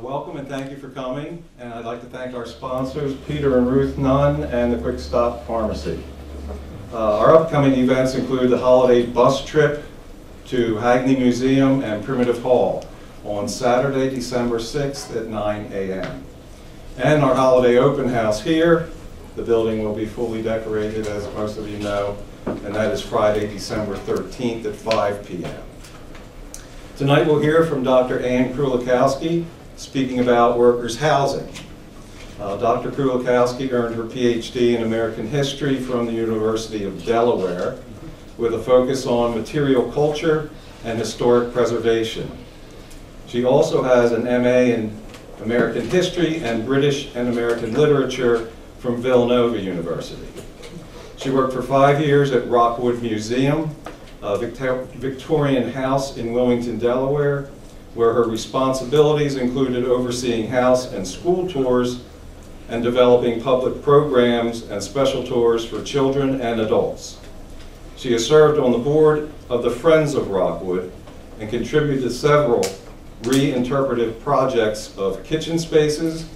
Welcome and thank you for coming. And I'd like to thank our sponsors, Peter and Ruth Nunn and the Quick Stop Pharmacy. Our upcoming events include the holiday bus trip to Hagney Museum and Primitive Hall on Saturday, December 6th at 9 a.m. And our holiday open house here. The building will be fully decorated, as most of you know, and that is Friday, December 13th at 5 p.m. Tonight we'll hear from Dr. Anne Krulikowski speaking about workers' housing. Dr. Krulikowski earned her PhD in American history from the University of Delaware with a focus on material culture and historic preservation. She also has an MA in American history and British and American literature from Villanova University. She worked for 5 years at Rockwood Museum, a Victorian house in Wilmington, Delaware, where her responsibilities included overseeing house and school tours and developing public programs and special tours for children and adults. She has served on the board of the Friends of Rockwood and contributed to several reinterpretive projects of kitchen spaces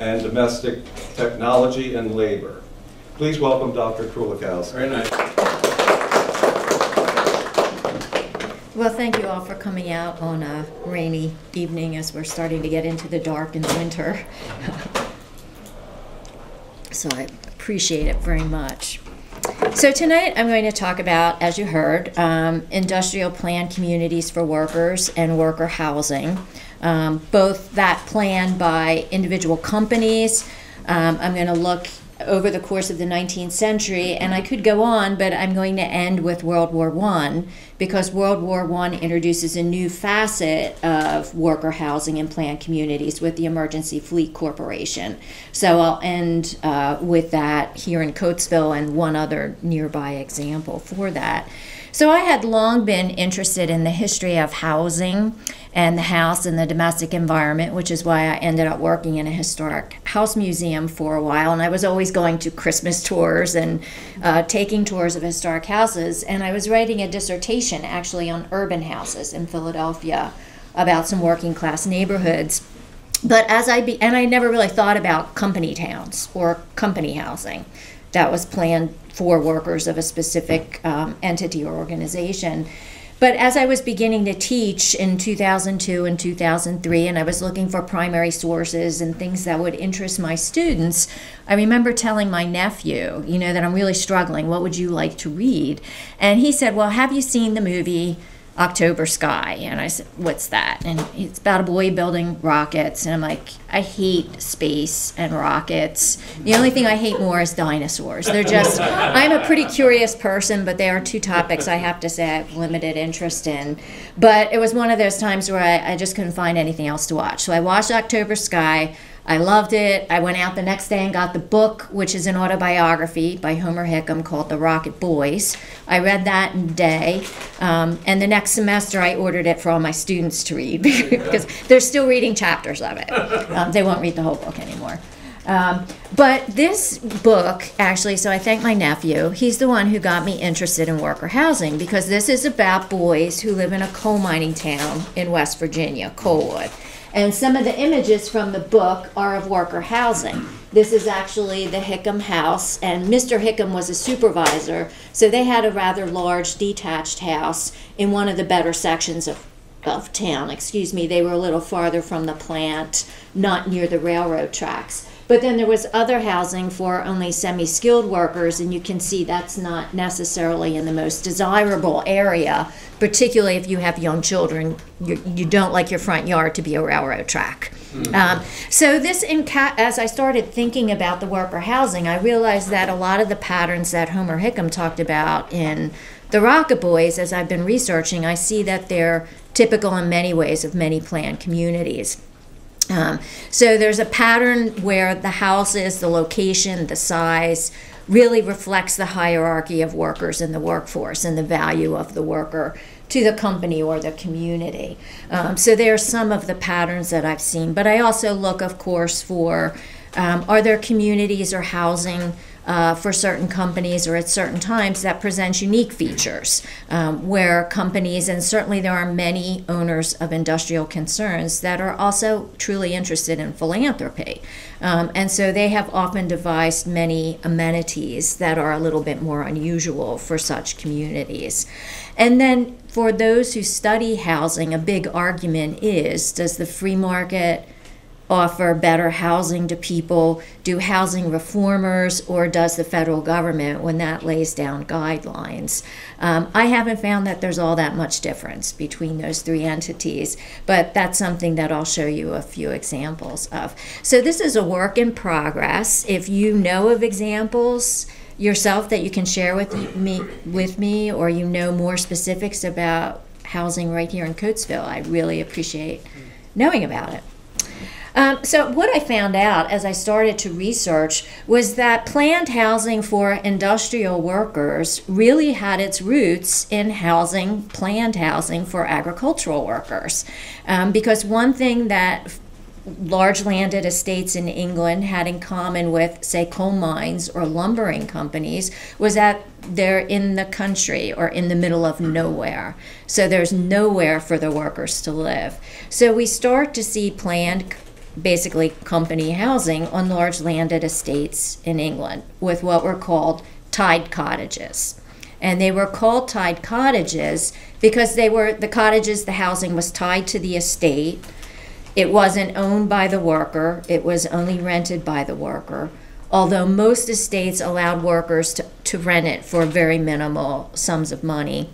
and domestic technology and labor. Please welcome Dr. Krulikowski. Very nice. Well, thank you all for coming out on a rainy evening as we're starting to get into the dark in the winter. So I appreciate it very much. So tonight I'm going to talk about, as you heard, industrial plan communities for workers and worker housing, both that plan by individual companies. I'm going to look over the course of the 19th century, and I could go on, but I'm going to end with World War I, because World War I introduces a new facet of worker housing and planned communities with the Emergency Fleet Corporation. So I'll end with that here in Coatesville and one other nearby example for that. So I had long been interested in the history of housing and the house and the domestic environment, which is why I ended up working in a historic house museum for a while. And I was always going to Christmas tours and taking tours of historic houses. And I was writing a dissertation actually on urban houses in Philadelphia about some working class neighborhoods. But as I never really thought about company towns or company housing that was planned for workers of a specific entity or organization. But as I was beginning to teach in 2002 and 2003, and I was looking for primary sources and things that would interest my students, I remember telling my nephew, you know, that I'm really struggling. What would you like to read? And he said, well, have you seen the movie October Sky? And I said, what's that? And it's about a boy building rockets. And I'm like, I hate space and rockets. The only thing I hate more is dinosaurs. They're just, I'm a pretty curious person, but they are two topics I have to say I have limited interest in. But it was one of those times where I just couldn't find anything else to watch. So I watched October Sky. I loved it. I went out the next day and got the book, which is an autobiography by Homer Hickam called The Rocket Boys. I read that in a day, and the next semester I ordered it for all my students to read because they're still reading chapters of it. They won't read the whole book anymore. But this book, actually, so I thank my nephew. He's the one who got me interested in worker housing because this is about boys who live in a coal mining town in West Virginia, Coalwood. And some of the images from the book are of worker housing. This is actually the Hickam house, and Mr. Hickam was a supervisor, so they had a rather large detached house in one of the better sections of town. Excuse me, they were a little farther from the plant, not near the railroad tracks. But then there was other housing for only semi-skilled workers, and you can see that's not necessarily in the most desirable area, particularly if you have young children. You don't like your front yard to be a railroad track. Mm-hmm. So this, as I started thinking about the worker housing, I realized that a lot of the patterns that Homer Hickam talked about in The Rocket Boys, as I've been researching, I see that they're typical in many ways of many planned communities. So there's a pattern where the houses, the location, the size really reflects the hierarchy of workers in the workforce and the value of the worker to the company or the community. So there are some of the patterns that I've seen, but I also look, of course, for are there communities or housing for certain companies or at certain times that presents unique features where companies, and certainly there are many owners of industrial concerns that are also truly interested in philanthropy. And so they have often devised many amenities that are a little bit more unusual for such communities. And then for those who study housing, a big argument is, does the free market offer better housing to people? Do housing reformers, or does the federal government when that lays down guidelines? I haven't found that there's all that much difference between those three entities, but that's something that I'll show you a few examples of. So this is a work in progress. If you know of examples yourself that you can share with me, or you know more specifics about housing right here in Coatesville, I really appreciate knowing about it. So what I found out as I started to research was that planned housing for industrial workers really had its roots in housing, planned housing for agricultural workers. Because one thing that large landed estates in England had in common with, say, coal mines or lumbering companies was that they're in the country or in the middle of nowhere. So there's nowhere for the workers to live. So we start to see planned, basically company housing on large landed estates in England with what were called tied cottages. And they were called tied cottages because they were the cottages, the housing was tied to the estate. It wasn't owned by the worker, it was only rented by the worker, although most estates allowed workers to rent it for very minimal sums of money.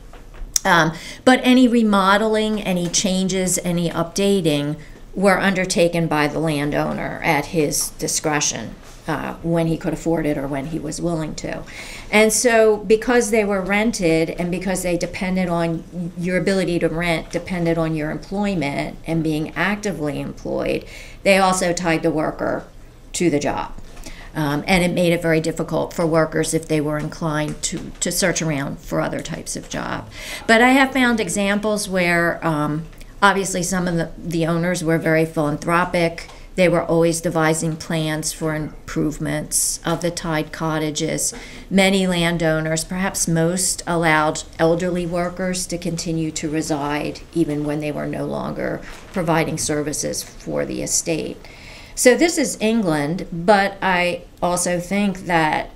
But any remodeling, any changes, any updating were undertaken by the landowner at his discretion when he could afford it or when he was willing to. And so because they were rented and because they depended on your ability to rent, depended on your employment and being actively employed, they also tied the worker to the job. And it made it very difficult for workers if they were inclined to search around for other types of job. But I have found examples where obviously, some of the owners were very philanthropic. They were always devising plans for improvements of the tied cottages. Many landowners, perhaps most, allowed elderly workers to continue to reside even when they were no longer providing services for the estate. So this is England, but I also think that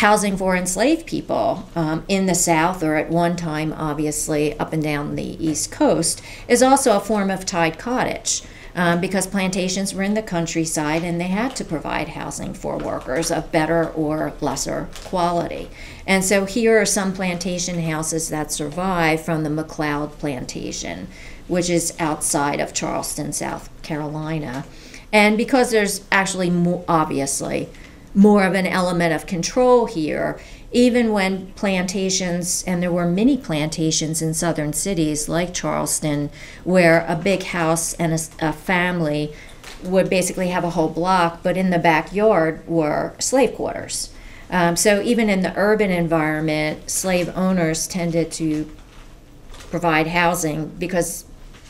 housing for enslaved people in the South, or at one time, obviously, up and down the East Coast, is also a form of tied cottage because plantations were in the countryside and they had to provide housing for workers of better or lesser quality. And so here are some plantation houses that survive from the McLeod Plantation, which is outside of Charleston, South Carolina. And because there's actually, obviously, more of an element of control here, even when plantations, and there were many plantations in southern cities like Charleston, where a big house and a family would basically have a whole block, but in the backyard were slave quarters. So even in the urban environment, slave owners tended to provide housing because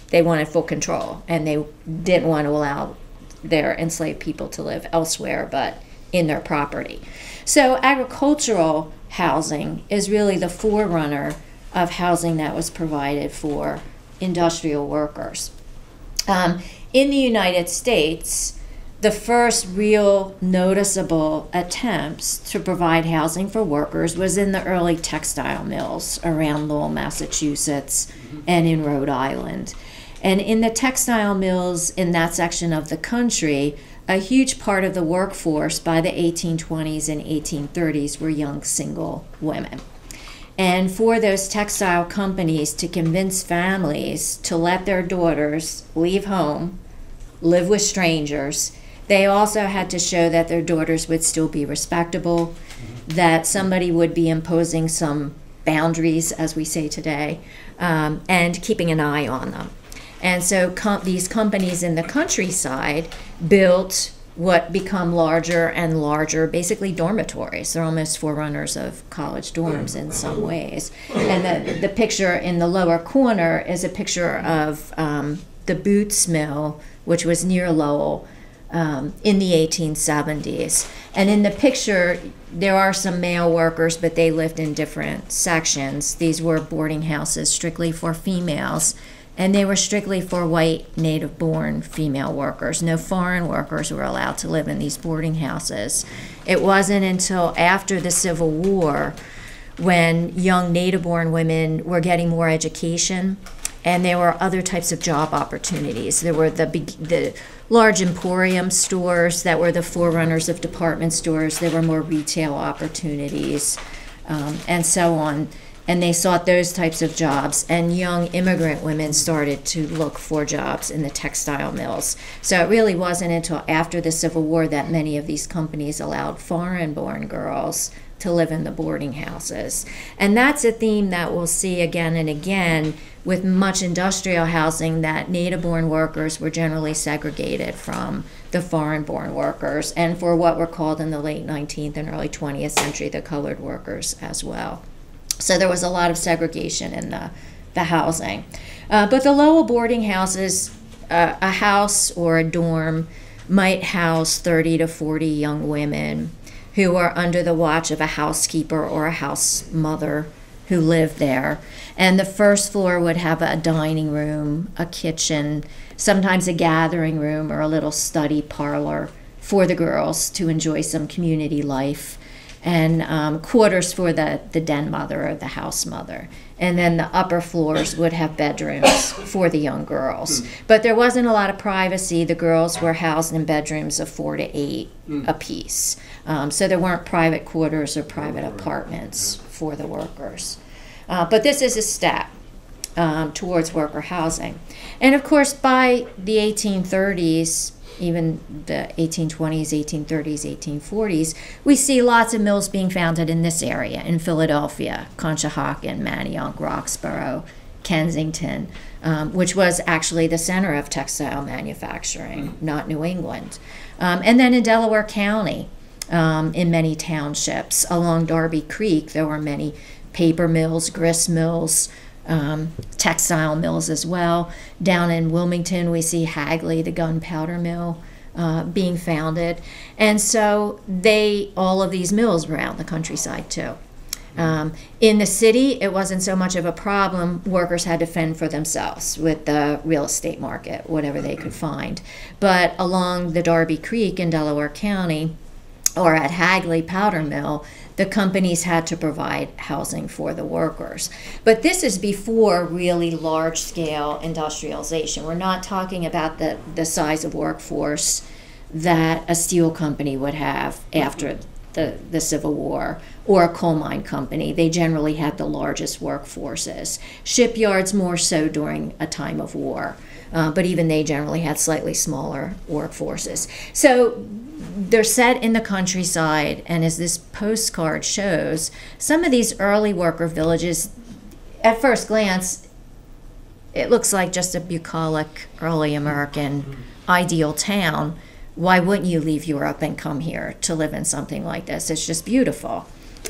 they wanted full control and they didn't want to allow their enslaved people to live elsewhere but in their property. So agricultural housing is really the forerunner of housing that was provided for industrial workers. In the United States, the first real noticeable attempts to provide housing for workers was in the early textile mills around Lowell, Massachusetts, and in Rhode Island. And in the textile mills in that section of the country, a huge part of the workforce by the 1820s and 1830s were young single women. And for those textile companies to convince families to let their daughters leave home, live with strangers, they also had to show that their daughters would still be respectable, that somebody would be imposing some boundaries, as we say today, and keeping an eye on them. And so these companies in the countryside built what become larger and larger, basically dormitories. They're almost forerunners of college dorms in some ways. And the picture in the lower corner is a picture of the Boots Mill, which was near Lowell, in the 1870s. And in the picture, there are some male workers, but they lived in different sections. These were boarding houses strictly for females, and they were strictly for white, native-born female workers. No foreign workers were allowed to live in these boarding houses. It wasn't until after the Civil War when young native-born women were getting more education, and there were other types of job opportunities. There were the large emporium stores that were the forerunners of department stores. There were more retail opportunities, and so on. And they sought those types of jobs, and young immigrant women started to look for jobs in the textile mills. So it really wasn't until after the Civil War that many of these companies allowed foreign-born girls to live in the boarding houses. And that's a theme that we'll see again and again with much industrial housing, that native-born workers were generally segregated from the foreign-born workers, and for what were called in the late 19th and early 20th century, the colored workers as well. So there was a lot of segregation in the housing. But the Lowell boarding houses, a house or a dorm might house 30 to 40 young women who are under the watch of a housekeeper or a house mother who lived there. And the first floor would have a dining room, a kitchen, sometimes a gathering room or a little study parlor for the girls to enjoy some community life, and quarters for the den mother or the house mother. And then the upper floors would have bedrooms for the young girls. But there wasn't a lot of privacy. The girls were housed in bedrooms of 4 to 8 apiece. So there weren't private quarters or private apartments for the workers. But this is a step towards worker housing. And of course, by the 1830s, even the 1820s, 1830s, 1840s, we see lots of mills being founded in this area, in Philadelphia, Conshohocken, Manayunk, Roxborough, Kensington, which was actually the center of textile manufacturing, not New England. And then in Delaware County, in many townships, along Darby Creek, there were many paper mills, grist mills, textile mills as well. Down in Wilmington, we see Hagley, the gunpowder mill, being founded. And so all of these mills were out in the countryside too. In the city, it wasn't so much of a problem. Workers had to fend for themselves with the real estate market, whatever they could find. But along the Darby Creek in Delaware County, or at Hagley Powder Mill, the companies had to provide housing for the workers. But this is before really large-scale industrialization. We're not talking about the size of workforce that a steel company would have after the Civil War, or a coal mine company. They generally had the largest workforces. Shipyards more so during a time of war, but even they generally had slightly smaller workforces. So they're set in the countryside, and as this postcard shows, some of these early worker villages, at first glance, it looks like just a bucolic, early American ideal town. Why wouldn't you leave Europe and come here to live in something like this? It's just beautiful.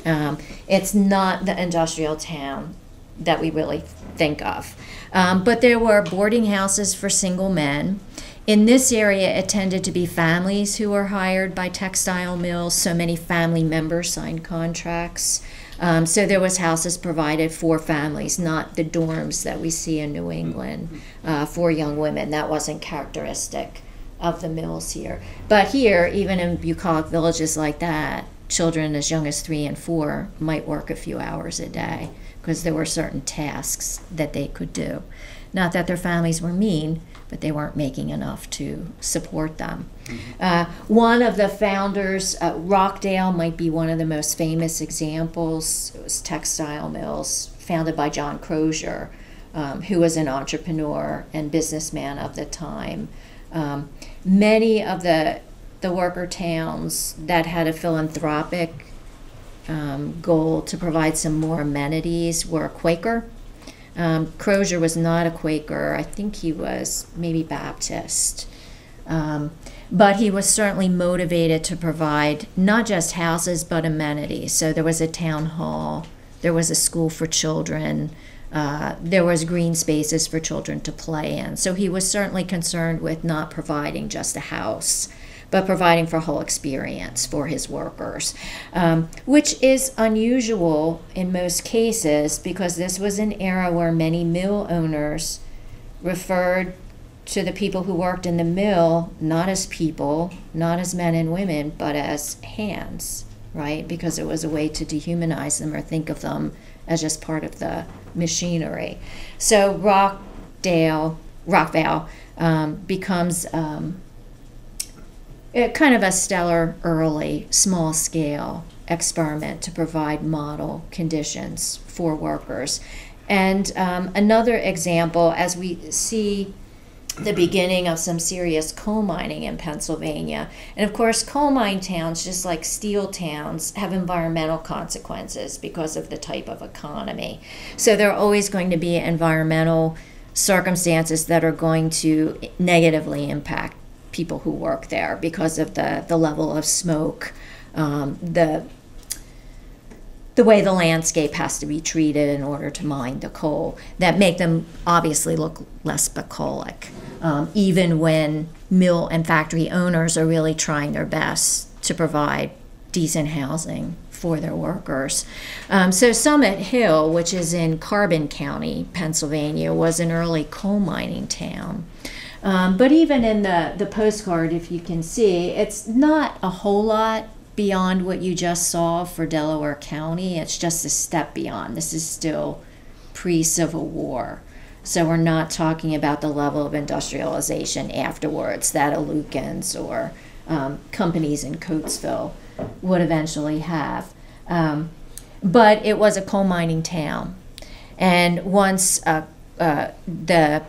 It's not the industrial town that we really think of. But there were boarding houses for single men. In this area, it tended to be families who were hired by textile mills. So many family members signed contracts. So there was houses provided for families, not the dorms that we see in New England for young women. That wasn't characteristic of the mills here. But here, even in bucolic villages like that, children as young as 3 and 4 might work a few hours a day because there were certain tasks that they could do. Not that their families were mean, but they weren't making enough to support them. One of the founders, Rockdale might be one of the most famous examples. It was textile mills founded by John Crozier, who was an entrepreneur and businessman of the time. Many of the worker towns that had a philanthropic goal to provide some more amenities were Quaker. Crozier was not a Quaker. I think he was maybe Baptist. But he was certainly motivated to provide not just houses, but amenities. So there was a town hall. There was a school for children. There was green spaces for children to play in. So he was certainly concerned with not providing just a house, but providing for a whole experience for his workers, which is unusual in most cases because this was an era where many mill owners referred to the people who worked in the mill not as people, not as men and women, but as hands, right? Because it was a way to dehumanize them or think of them as just part of the machinery. So Rockvale becomes kind of a stellar early small-scale experiment to provide model conditions for workers. And another example, as we see the beginning of some serious coal mining in Pennsylvania. And of course, coal mine towns, just like steel towns, have environmental consequences because of the type of economy. So there are always going to be environmental circumstances that are going to negatively impact people who work there because of the level of smoke, the way the landscape has to be treated in order to mine the coal, that make them obviously look less bucolic, even when mill and factory owners are really trying their best to provide decent housing for their workers. So Summit Hill, which is in Carbon County, Pennsylvania, was an early coal mining town. But even in the postcard, if you can see, it's not a whole lot beyond what you just saw for Delaware County. It's just a step beyond. This is still pre-Civil War. So we're not talking about the level of industrialization afterwards that a Lukens or companies in Coatesville would eventually have. But it was a coal mining town. And once the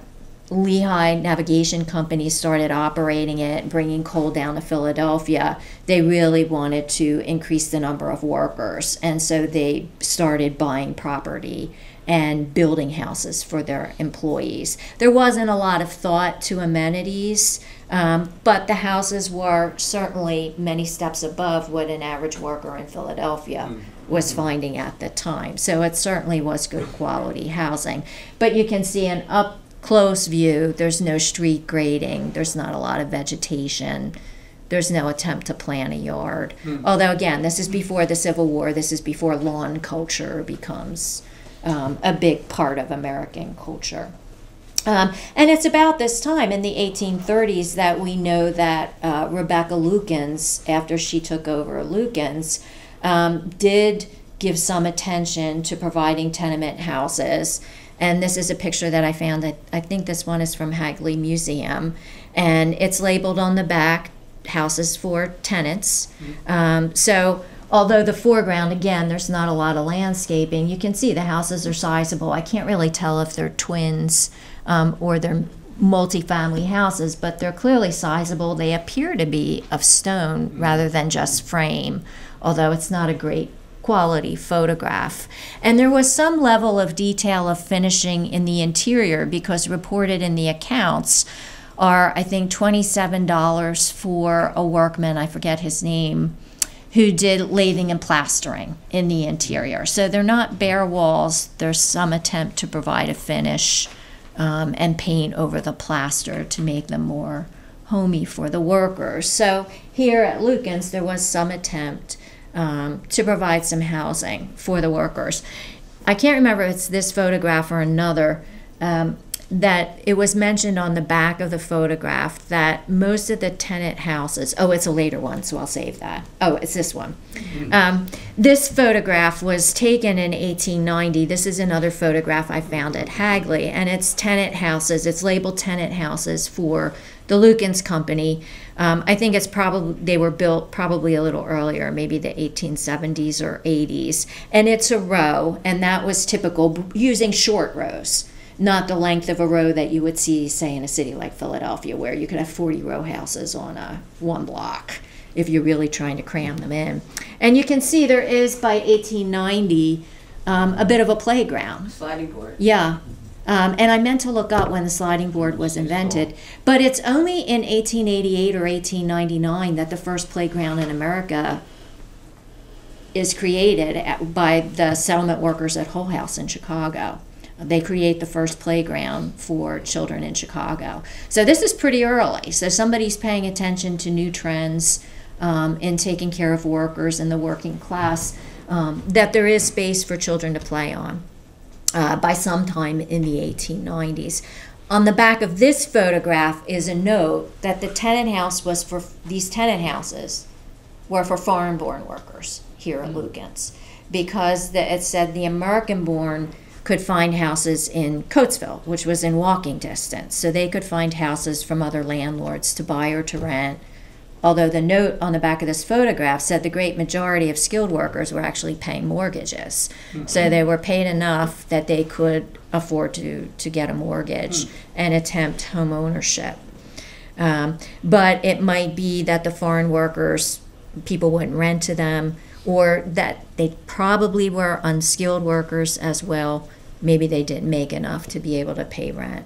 Lehigh Navigation Company started operating it, bringing coal down to Philadelphia, they really wanted to increase the number of workers. And so they started buying property and building houses for their employees. There wasn't a lot of thought to amenities, but the houses were certainly many steps above what an average worker in Philadelphia was finding at the time. So it certainly was good quality housing. But you can see an up close view, there's no street grading, there's not a lot of vegetation, there's no attempt to plant a yard. Although again, this is before the Civil War, this is before lawn culture becomes a big part of American culture. And it's about this time in the 1830s that we know that Rebecca Lukens, after she took over Lukens, did give some attention to providing tenement houses. And this is a picture that I found. That I think this one is from Hagley Museum. And it's labeled on the back, houses for tenants. So although the foreground, again, there's not a lot of landscaping, you can see the houses are sizable. I can't really tell if they're twins or they're multifamily houses, but they're clearly sizable. They appear to be of stone rather than just frame, although it's not a great quality photograph. And there was some level of detail of finishing in the interior because reported in the accounts are, I think, $27 for a workman, I forget his name, who did lathing and plastering in the interior. So they're not bare walls. There's some attempt to provide a finish and paint over the plaster to make them more homey for the workers. So here at Lukens, there was some attempt to provide some housing for the workers. I can't remember if it's this photograph or another, that it was mentioned on the back of the photograph that most of the tenant houses, oh, it's a later one, so I'll save that. Oh, it's this one. This photograph was taken in 1890. This is another photograph I found at Hagley, and it's tenant houses. It's labeled tenant houses for the Lukens Company. I think it's probably, they were built probably a little earlier, maybe the 1870s or 80s. And it's a row, and that was typical, using short rows, not the length of a row that you would see, say, in a city like Philadelphia, where you could have 40 row houses on one block if you're really trying to cram them in. And you can see there is, by 1890, a bit of a playground. Sliding board. Yeah. And I meant to look up when the sliding board was invented, but it's only in 1888 or 1899 that the first playground in America is created by the settlement workers at Hull House in Chicago. They create the first playground for children in Chicago. So this is pretty early. So somebody's paying attention to new trends in taking care of workers and the working class, that there is space for children to play on by sometime in the 1890s. On the back of this photograph is a note that the tenant house was for, these tenant houses were for foreign-born workers here at Lukens, because it said the American-born could find houses in Coatesville, which was in walking distance. So they could find houses from other landlords to buy or to rent, although the note on the back of this photograph said the great majority of skilled workers were actually paying mortgages. Mm-hmm. So they were paid enough that they could afford to get a mortgage and attempt home ownership. But it might be that the foreign workers, people wouldn't rent to them, or that they probably were unskilled workers as well. Maybe they didn't make enough to be able to pay rent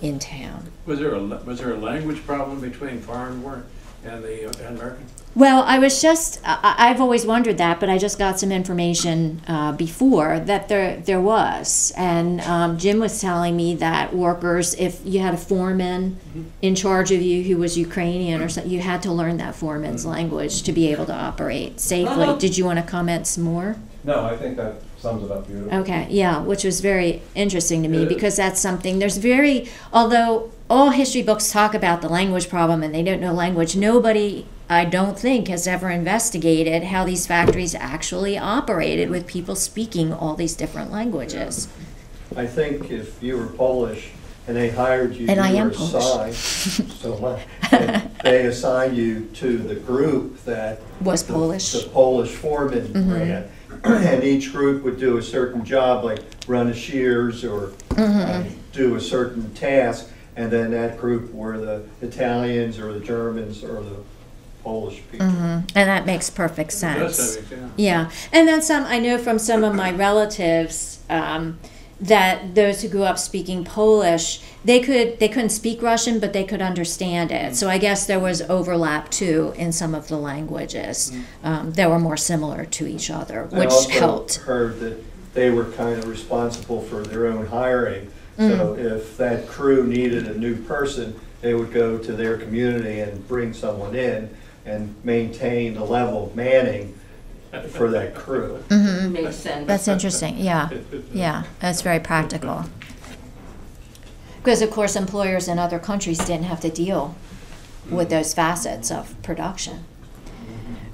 in town. Was there a language problem between foreign work and the American? Well, I've always wondered that, but I just got some information before that there was. And Jim was telling me that workers, if you had a foreman in charge of you who was Ukrainian or something, you had to learn that foreman's language to be able to operate safely. Did you want to comment some more? No, I think that sums it up beautifully. Okay, yeah, which was very interesting to me, because that's something, although all history books talk about the language problem and they don't know language, nobody, I don't think, has ever investigated how these factories actually operated with people speaking all these different languages. Yeah. I think if you were Polish and they hired you, and I am Polish, so they assigned you to the group that was Polish, the Polish foreman ran, and each group would do a certain job, like run the shears or do a certain task, and then that group were the Italians or the Germans or the Polish people. And that makes perfect sense. Yeah. And then I know from some of my relatives that those who grew up speaking Polish, they couldn't speak Russian, but they could understand it. So I guess there was overlap too in some of the languages that were more similar to each other, which helped. I also heard that they were kind of responsible for their own hiring. So if that crew needed a new person, they would go to their community and bring someone in and maintain the level of manning for that crew. Makes sense. That's interesting. Yeah, yeah, that's very practical. Because of course, employers in other countries didn't have to deal with those facets of production.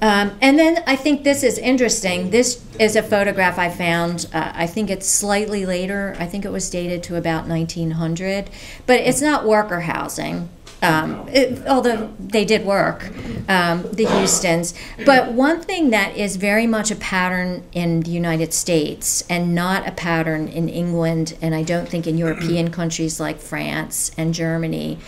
And then I think this is interesting. This is a photograph I found. I think it's slightly later. I think it was dated to about 1900, but it's not worker housing. Although they did work, the Houstons. But one thing that is very much a pattern in the United States and not a pattern in England, and I don't think in European countries like France and Germany,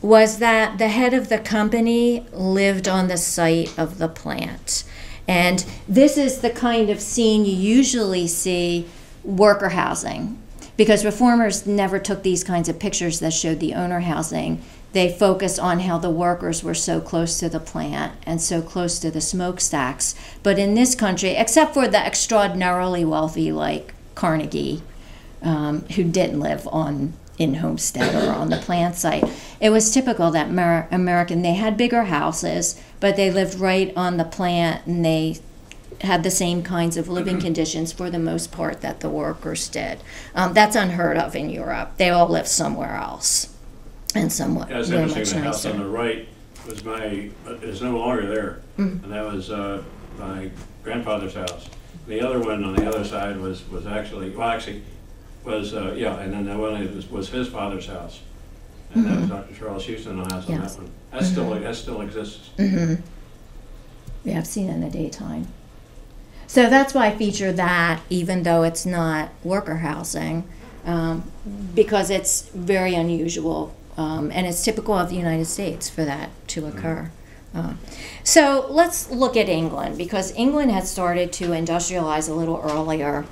was that the head of the company lived on the site of the plant. And this is the kind of scene you usually see worker housing, because reformers never took these kinds of pictures that showed the owner housing. They focused on how the workers were so close to the plant and so close to the smokestacks. But in this country, except for the extraordinarily wealthy like Carnegie, who didn't live in Homestead or on the plant site, it was typical that American, they had bigger houses, but they lived right on the plant, and they had the same kinds of living conditions for the most part that the workers did. That's unheard of in Europe. They all live somewhere else, and somewhat much nicer. That's interesting. The house on the right was is no longer there, and that was my grandfather's house. The other one on the other side was actually, and then that one was his father's house, and that was Dr. Charles Houston's house on that one. That still exists. Yeah, I've seen it in the daytime. So that's why I feature that, even though it's not worker housing, because it's very unusual, and it's typical of the United States for that to occur. So let's look at England, because England had started to industrialize a little earlier,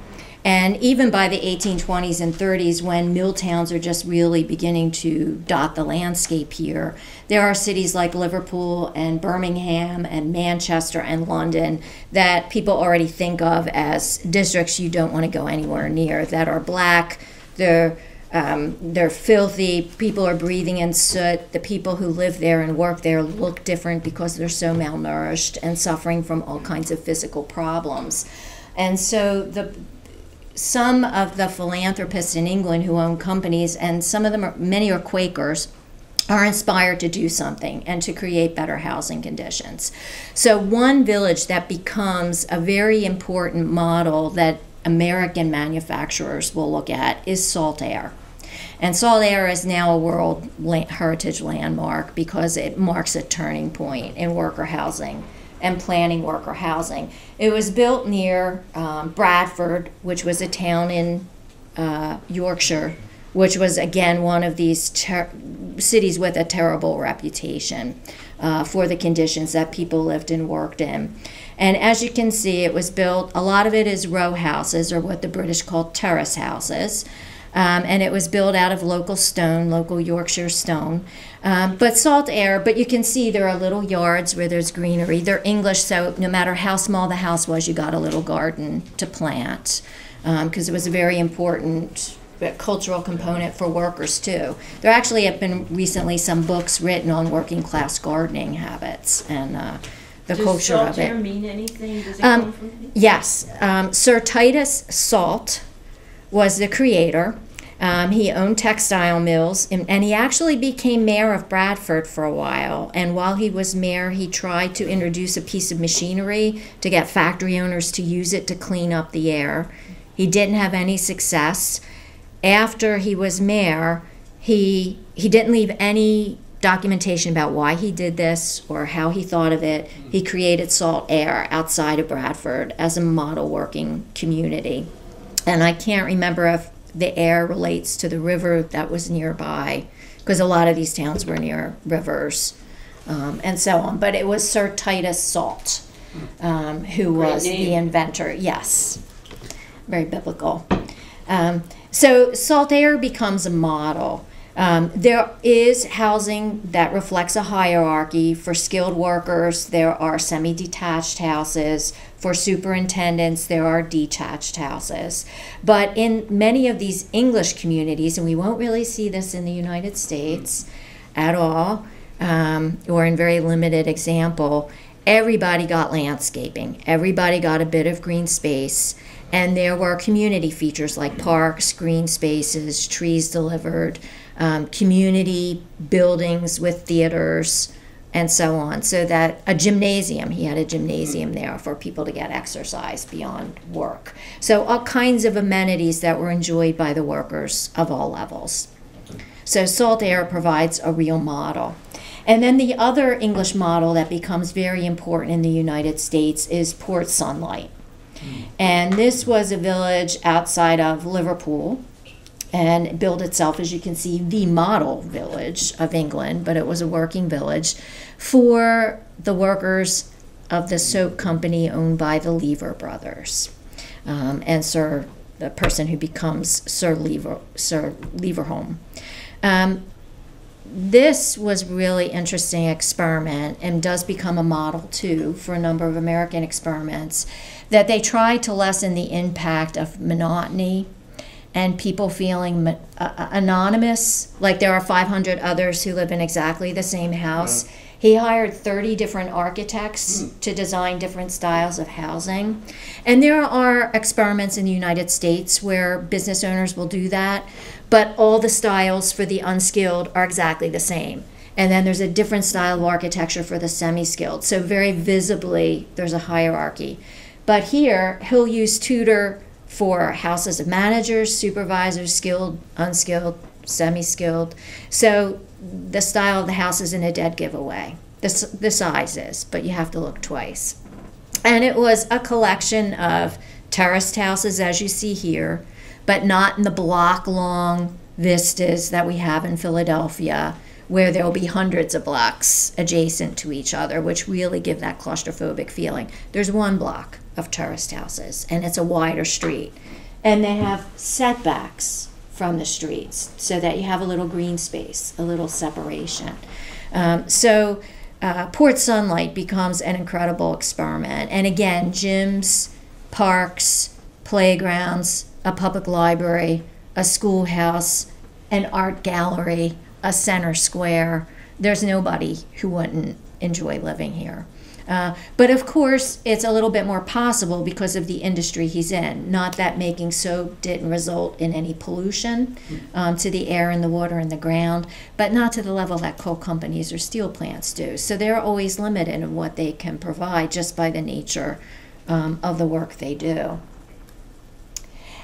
And even by the 1820s and 30s, when mill towns are just really beginning to dot the landscape here, there are cities like Liverpool and Birmingham and Manchester and London that people already think of as districts you don't want to go anywhere near, that are black, they're filthy, people are breathing in soot, the people who live there and work there look different because they're so malnourished and suffering from all kinds of physical problems. And so some of the philanthropists in England who own companies, and some of them are, many are Quakers, are inspired to do something and to create better housing conditions. So one village that becomes a very important model that American manufacturers will look at is Saltaire. And Saltaire is now a World Heritage Landmark because it marks a turning point in worker housing and planning worker housing. It was built near Bradford, which was a town in Yorkshire, which was again one of these cities with a terrible reputation for the conditions that people lived and worked in. And as you can see, it was built, a lot of it is row houses, or what the British call terrace houses. And it was built out of local stone, local Yorkshire stone, but Saltaire. But you can see there are little yards where there's greenery. They're English, so no matter how small the house was, you got a little garden to plant, because it was a very important cultural component for workers too. There actually have been recently some books written on working class gardening habits and the culture of it. Does Saltaire mean anything? Does it come from anything? Yes, Sir Titus Salt was the creator. He owned textile mills, and he actually became mayor of Bradford for a while. And while he was mayor, he tried to introduce a piece of machinery to get factory owners to use it to clean up the air. He didn't have any success. After he was mayor, he didn't leave any documentation about why he did this or how he thought of it. He created Saltaire outside of Bradford as a model working community. And I can't remember if the air relates to the river that was nearby, because a lot of these towns were near rivers and so on. But it was Sir Titus Salt who was the inventor. Yes, very biblical. So Saltaire becomes a model. There is housing that reflects a hierarchy for skilled workers. There are semi-detached houses. For superintendents, there are detached houses. But in many of these English communities, and we won't really see this in the United States at all, or in very limited example, everybody got landscaping. Everybody got a bit of green space. And there were community features like parks, green spaces, trees delivered, community buildings with theaters, and so on. So that a gymnasium, he had a gymnasium there for people to get exercise beyond work. So all kinds of amenities that were enjoyed by the workers of all levels. So Saltaire provides a real model. And then the other English model that becomes very important in the United States is Port Sunlight. And this was a village outside of Liverpool, and it built itself, as you can see, the model village of England, but it was a working village for the workers of the soap company owned by the Lever Brothers. And the person who becomes Sir Leverhome. This was really interesting experiment, and does become a model too for a number of American experiments, that they try to lessen the impact of monotony and people feeling anonymous, like there are 500 others who live in exactly the same house. Yeah. He hired 30 different architects to design different styles of housing. And there are experiments in the United States where business owners will do that, but all the styles for the unskilled are exactly the same. And then there's a different style of architecture for the semi-skilled. So very visibly, there's a hierarchy. But here, he'll use Tudor for houses of managers, supervisors, skilled, unskilled, semi-skilled. So the style of the house isn't a dead giveaway. The size is, but you have to look twice. And it was a collection of terraced houses, as you see here, but not in the block-long vistas that we have in Philadelphia, where there'll be hundreds of blocks adjacent to each other, which really give that claustrophobic feeling. There's one block of terraced houses, and it's a wider street. And they have setbacks from the streets so that you have a little green space, a little separation. Port Sunlight becomes an incredible experiment. And again, gyms, parks, playgrounds, a public library, a schoolhouse, an art gallery, a center square. There's nobody who wouldn't enjoy living here. But of course, it's a little bit more possible because of the industry he's in. Not that making soap didn't result in any pollution to the air and the water and the ground, but not to the level that coal companies or steel plants do. So they're always limited in what they can provide just by the nature of the work they do.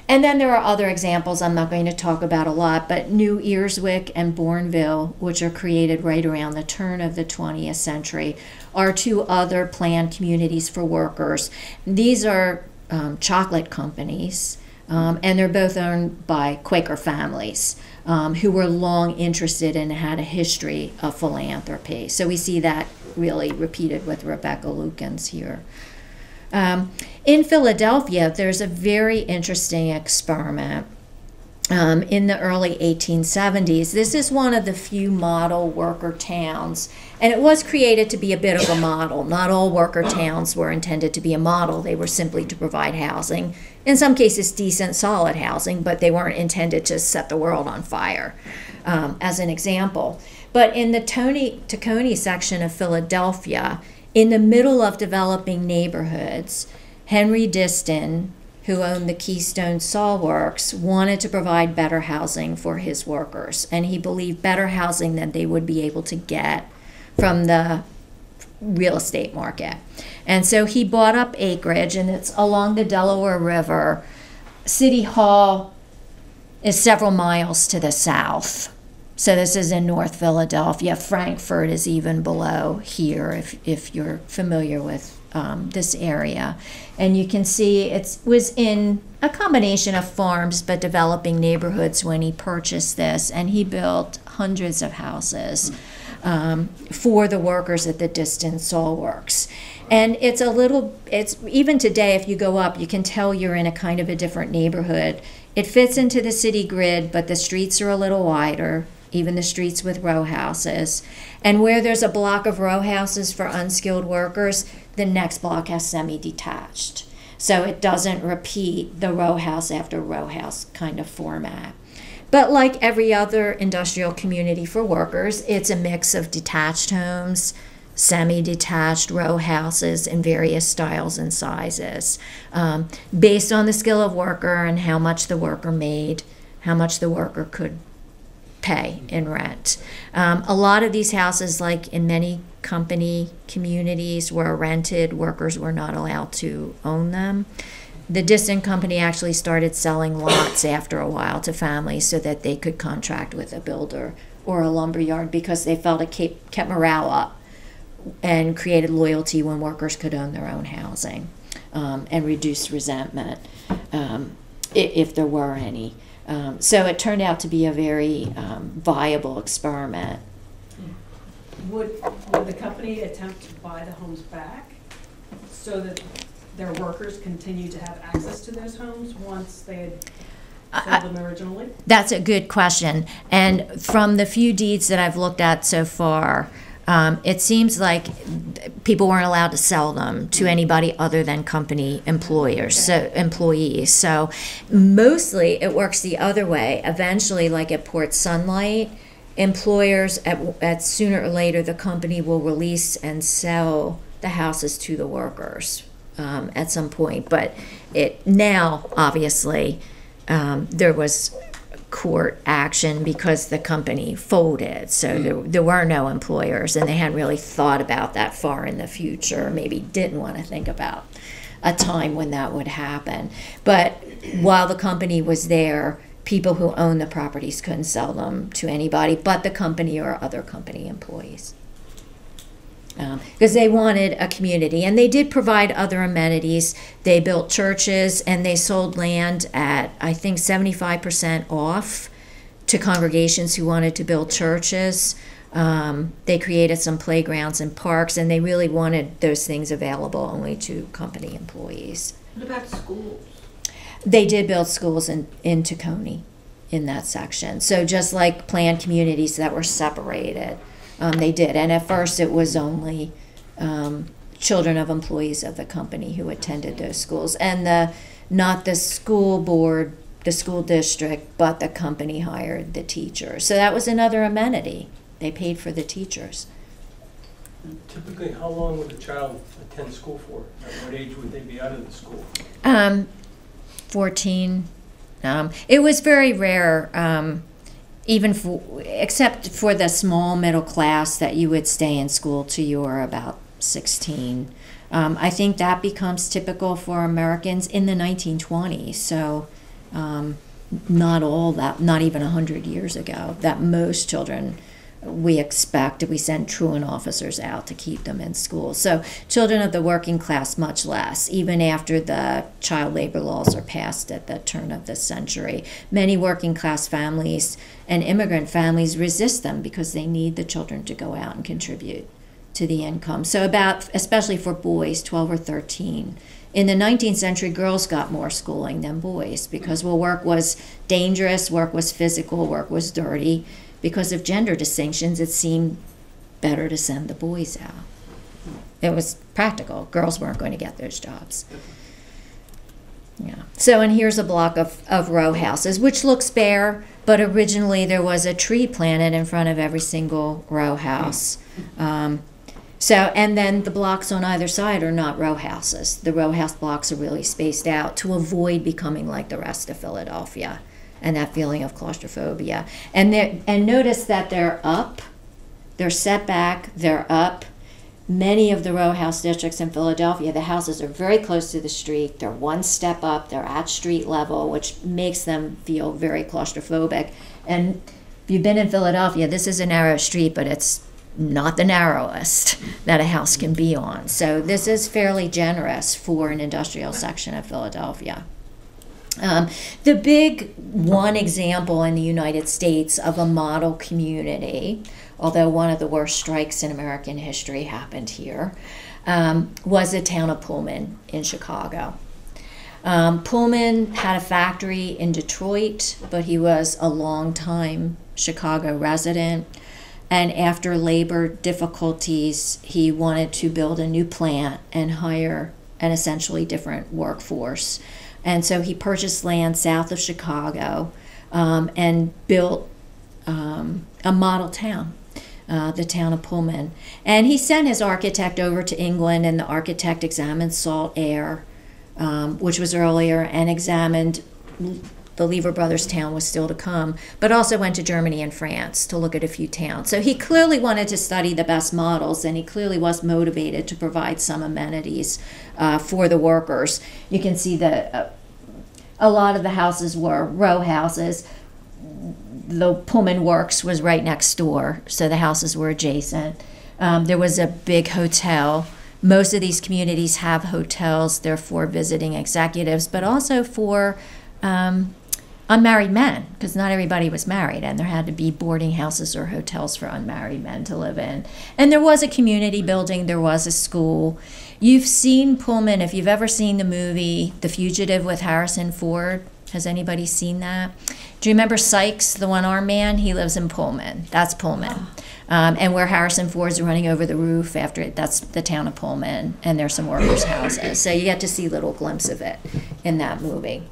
And then there are other examples I'm not going to talk about a lot, but New Earswick and Bourneville, which are created right around the turn of the 20th century, are two other planned communities for workers. These are chocolate companies, and they're both owned by Quaker families who were long interested and had a history of philanthropy. So we see that really repeated with Rebecca Lukens here. In Philadelphia, there's a very interesting experiment in the early 1870s. This is one of the few model worker towns, and it was created to be a bit of a model. Not all worker towns were intended to be a model. They were simply to provide housing, in some cases decent, solid housing, but they weren't intended to set the world on fire, as an example. But in the Tacony section of Philadelphia, in the middle of developing neighborhoods, Henry Diston, who owned the Keystone Saw Works, wanted to provide better housing for his workers. And he believed better housing than they would be able to get from the real estate market. And so he bought up acreage, and it's along the Delaware River. City Hall is several miles to the south. So this is in North Philadelphia. Frankfort is even below here, if you're familiar with this area. And you can see it was in a combination of farms but developing neighborhoods when he purchased this. And he built hundreds of houses for the workers at the Diston Saw Works. And it's a little, it's even today, if you go up, you can tell you're in a kind of a different neighborhood. It fits into the city grid, but the streets are a little wider, even the streets with row houses. And where there's a block of row houses for unskilled workers, the next block has semi-detached. So it doesn't repeat the row house after row house kind of format. But like every other industrial community for workers, it's a mix of detached homes, semi-detached row houses in various styles and sizes, based on the skill of worker and how much the worker made, how much the worker could pay in rent. A lot of these houses, like in many company communities, were rented. Workers were not allowed to own them. The Diston Company actually started selling lots after a while to families so that they could contract with a builder or a lumberyard, because they felt it kept morale up and created loyalty when workers could own their own housing, and reduced resentment if there were any. So it turned out to be a very viable experiment. Would the company attempt to buy the homes back so that their workers continue to have access to those homes once they had sold them originally? That's a good question. And from the few deeds that I've looked at so far, it seems like people weren't allowed to sell them to anybody other than company employees. So mostly it works the other way. Eventually, like at Port Sunlight, employers at sooner or later, the company will release and sell the houses to the workers at some point. But it now, obviously, there was court action because the company folded, so there were no employers, and they hadn't really thought about that far in the future, maybe didn't want to think about a time when that would happen. But while the company was there, people who owned the properties couldn't sell them to anybody but the company or other company employees, because they wanted a community. And they did provide other amenities. They built churches, and they sold land at, I think, 75% off to congregations who wanted to build churches. They created some playgrounds and parks, and they really wanted those things available only to company employees. What about schools? They did build schools in Tacony, in that section. So just like planned communities that were separated, they did. And at first it was only children of employees of the company who attended those schools. And not the school board, the school district, but the company hired the teachers. So that was another amenity. They paid for the teachers. Typically, how long would a child attend school for? At what age would they be out of the school? 14. It was very rare, even for, except for the small middle class, that you would stay in school till you were about 16. I think that becomes typical for Americans in the 1920s. So not all that, not even 100 years ago, that most children we expect, we send truant officers out to keep them in school. So children of the working class, much less, even after the child labor laws are passed at the turn of the century. Many working class families and immigrant families resist them because they need the children to go out and contribute to the income. So about, especially for boys, 12 or 13. In the 19th century, girls got more schooling than boys because, well, work was dangerous, work was physical, work was dirty. Because of gender distinctions, it seemed better to send the boys out. It was practical. Girls weren't going to get those jobs. Yeah. So, and here's a block of row houses, which looks bare, but originally there was a tree planted in front of every single row house. So, and then the blocks on either side are not row houses. The row house blocks are really spaced out to avoid becoming like the rest of Philadelphia, and that feeling of claustrophobia. And notice that they're up, they're set back, they're up. Many of the row house districts in Philadelphia, the houses are very close to the street, they're one step up, they're at street level, which makes them feel very claustrophobic. And if you've been in Philadelphia, this is a narrow street, but it's not the narrowest that a house can be on. So this is fairly generous for an industrial section of Philadelphia. The big one example in the United States of a model community, although one of the worst strikes in American history happened here, was the town of Pullman in Chicago. Pullman had a factory in Detroit, but he was a long-time Chicago resident. And after labor difficulties, he wanted to build a new plant and hire an essentially different workforce. And so he purchased land south of Chicago and built a model town, the town of Pullman. And he sent his architect over to England, and the architect examined Saltaire, which was earlier, and examined the Lever Brothers town was still to come, but also went to Germany and France to look at a few towns. So he clearly wanted to study the best models, and he clearly was motivated to provide some amenities for the workers. You can see that a lot of the houses were row houses. The Pullman Works was right next door, so the houses were adjacent. There was a big hotel. Most of these communities have hotels. They're for visiting executives, but also for unmarried men, because not everybody was married, and there had to be boarding houses or hotels for unmarried men to live in. And there was a community building, there was a school. You've seen Pullman, if you've ever seen the movie The Fugitive with Harrison Ford, has anybody seen that? Do you remember Sykes, the one-armed man? He lives in Pullman. That's Pullman. Oh. And where Harrison Ford's running over the roof after it, that's the town of Pullman, and there's some workers' houses. So you get to see little glimpse of it in that movie.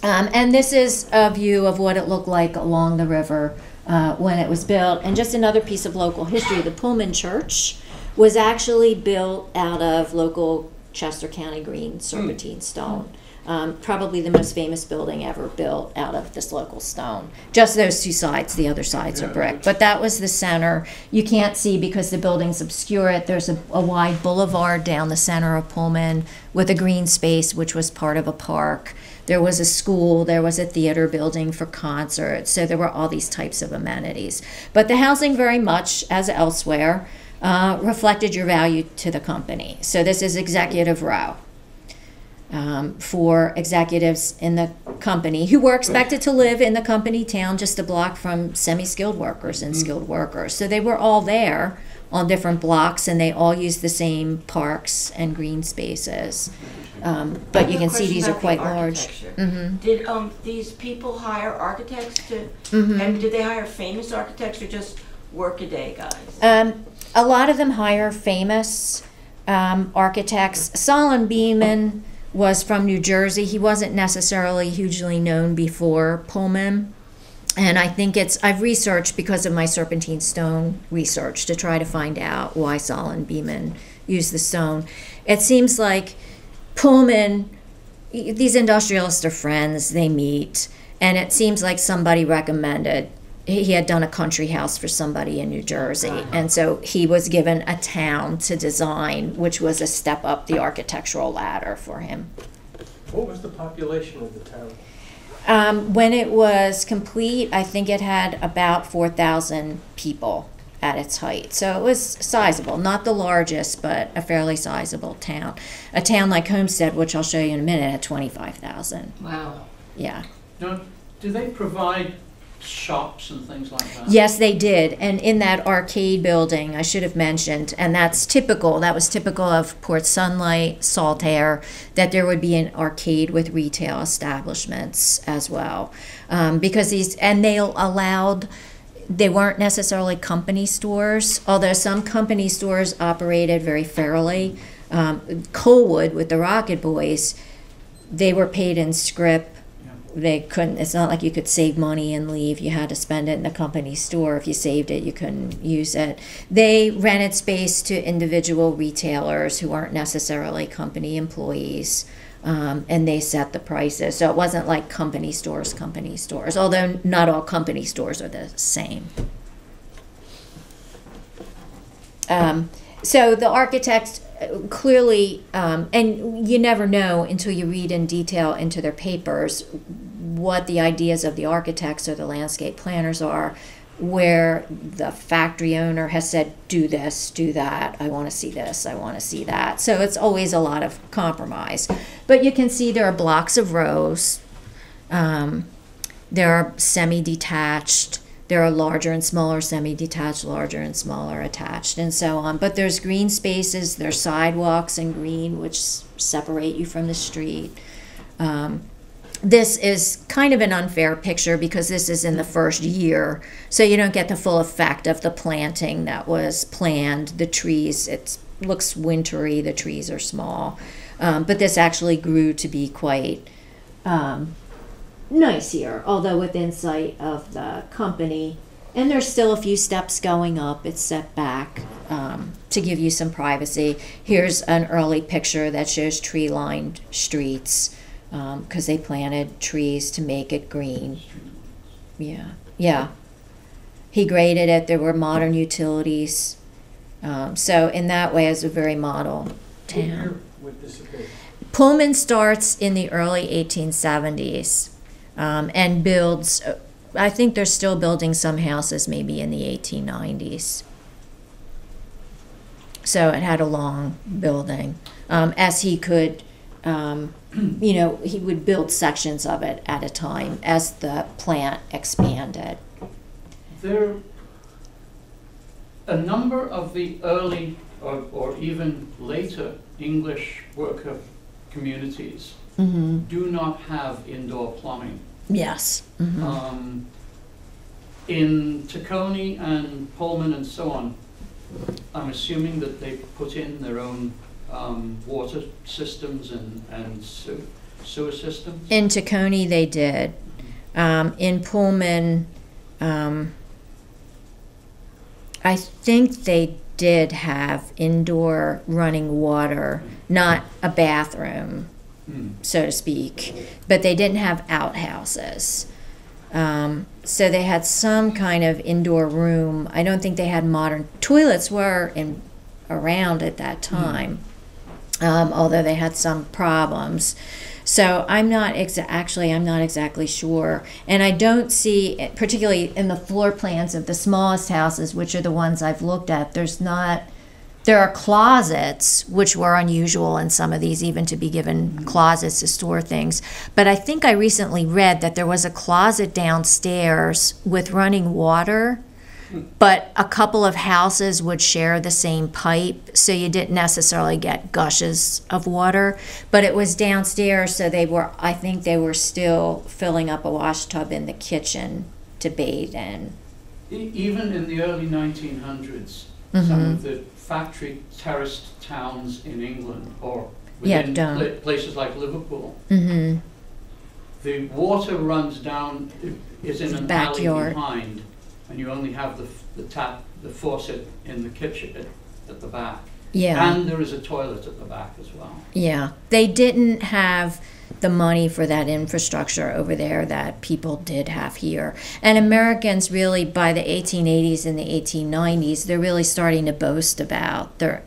And this is a view of what it looked like along the river when it was built. And just another piece of local history, the Pullman Church was actually built out of local Chester County green serpentine stone. Probably the most famous building ever built out of this local stone. Just those two sides, the other sides are brick. But that was the center. You can't see because the buildings obscure it. There's a wide boulevard down the center of Pullman with a green space, which was part of a park. There was a school, there was a theater building for concerts, so there were all these types of amenities. But the housing very much, as elsewhere, reflected your value to the company. So this is executive row for executives in the company who were expected to live in the company town just a block from semi-skilled workers and skilled workers. So they were all there, on different blocks, and they all use the same parks and green spaces. But you can see these are quite large. Mm-hmm. Did these people hire architects to, mm-hmm. and did they hire famous architects or just work-a-day guys? A lot of them hire famous architects. Solomon Beeman was from New Jersey. He wasn't necessarily hugely known before Pullman. And I think it's, I've researched because of my serpentine stone research to try to find out why Solomon Beeman used the stone. It seems like Pullman, these industrialists are friends, they meet, and it seems like somebody recommended, he had done a country house for somebody in New Jersey, and so he was given a town to design, which was a step up the architectural ladder for him. What was the population of the town? When it was complete, I think it had about 4,000 people at its height. So it was sizable, not the largest, but a fairly sizable town. A town like Homestead, which I'll show you in a minute, had 25,000. Wow. Yeah. Now, do they provide shops and things like that? Yes, they did. And in that arcade building, I should have mentioned, and that's typical, that was typical of Port Sunlight, Saltaire, that there would be an arcade with retail establishments as well. Because these, and they allowed, they weren't necessarily company stores, although some company stores operated very fairly. Colewood with the Rocket Boys, they were paid in scrip. They couldn't, it's not like you could save money and leave. You had to spend it in the company store. If you saved it, you couldn't use it. They rented space to individual retailers who aren't necessarily company employees, and they set the prices. So it wasn't like company stores, although not all company stores are the same. So the architects clearly, and you never know until you read in detail into their papers what the ideas of the architects or the landscape planners are, where the factory owner has said, do this, do that, I want to see this, I want to see that. So it's always a lot of compromise. But you can see there are blocks of rows. There are semi-detached. There are larger and smaller, semi-detached, larger and smaller, attached, and so on. But there's green spaces, there's sidewalks and green, which separate you from the street. This is kind of an unfair picture because this is in the first year, so you don't get the full effect of the planting that was planned. The trees, it looks wintry, the trees are small. But this actually grew to be quite... nice here, although within sight of the company, and there's still a few steps going up. It's set back to give you some privacy. Here's an early picture that shows tree-lined streets because they planted trees to make it green. Yeah, yeah. He graded it. There were modern utilities, so in that way, it's a very model town. Pullman starts in the early 1870s. And builds, I think they're still building some houses maybe in the 1890s. So it had a long building. As he could, you know, he would build sections of it at a time as the plant expanded. There, a number of the early or even later English worker communities mm-hmm. do not have indoor plumbing. Yes. Mm-hmm. In Tacony and Pullman and so on, I'm assuming that they put in their own water systems and sewer systems? In Tacony they did. In Pullman, I think they did have indoor running water, not a bathroom, so to speak, but they didn't have outhouses. So they had some kind of indoor room. I don't think they had modern toilets were in, around at that time, although they had some problems. So I'm not actually, I'm not exactly sure. And I don't see, particularly in the floor plans of the smallest houses, which are the ones I've looked at, there's not, there are closets, which were unusual in some of these, even to be given closets to store things. But I think I recently read that there was a closet downstairs with running water but a couple of houses would share the same pipe, so you didn't necessarily get gushes of water, but it was downstairs, so they were, I think they were still filling up a washtub in the kitchen to bathe in. Even in the early 1900s, some of the factory terraced towns in England, or within places like Liverpool, the water runs down, is in an alley behind, and you only have the tap, the faucet in the kitchen at the back. Yeah. And there is a toilet at the back as well. Yeah. They didn't have the money for that infrastructure over there that people did have here. And Americans really, by the 1880s and the 1890s, they're really starting to boast about their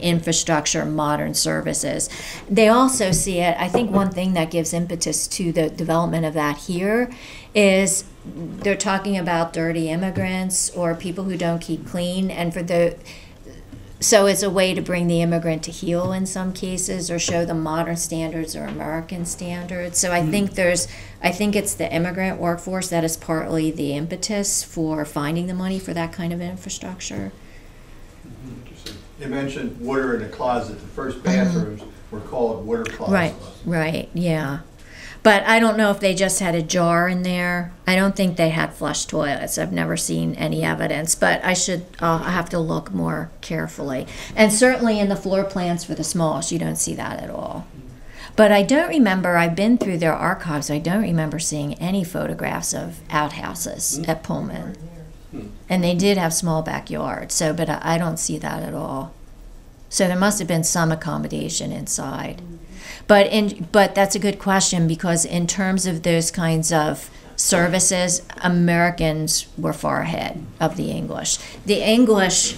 infrastructure, modern services. They also see it, I think one thing that gives impetus to the development of that here is they're talking about dirty immigrants or people who don't keep clean, and for the, so it's a way to bring the immigrant to heel in some cases, or show the modern standards or American standards. So I think there's, I think it's the immigrant workforce that is partly the impetus for finding the money for that kind of infrastructure. You mentioned water in a closet. The first bathrooms were called water closets. Right, right, yeah. But I don't know if they just had a jar in there. I don't think they had flush toilets. I've never seen any evidence, but I should have to look more carefully. And certainly in the floor plans for the smalls, you don't see that at all. But I don't remember, I've been through their archives, I don't remember seeing any photographs of outhouses at Pullman. And they did have small backyards, so, but I don't see that at all. So there must have been some accommodation inside. But that's a good question, because in terms of those kinds of services, Americans were far ahead of the English. The English,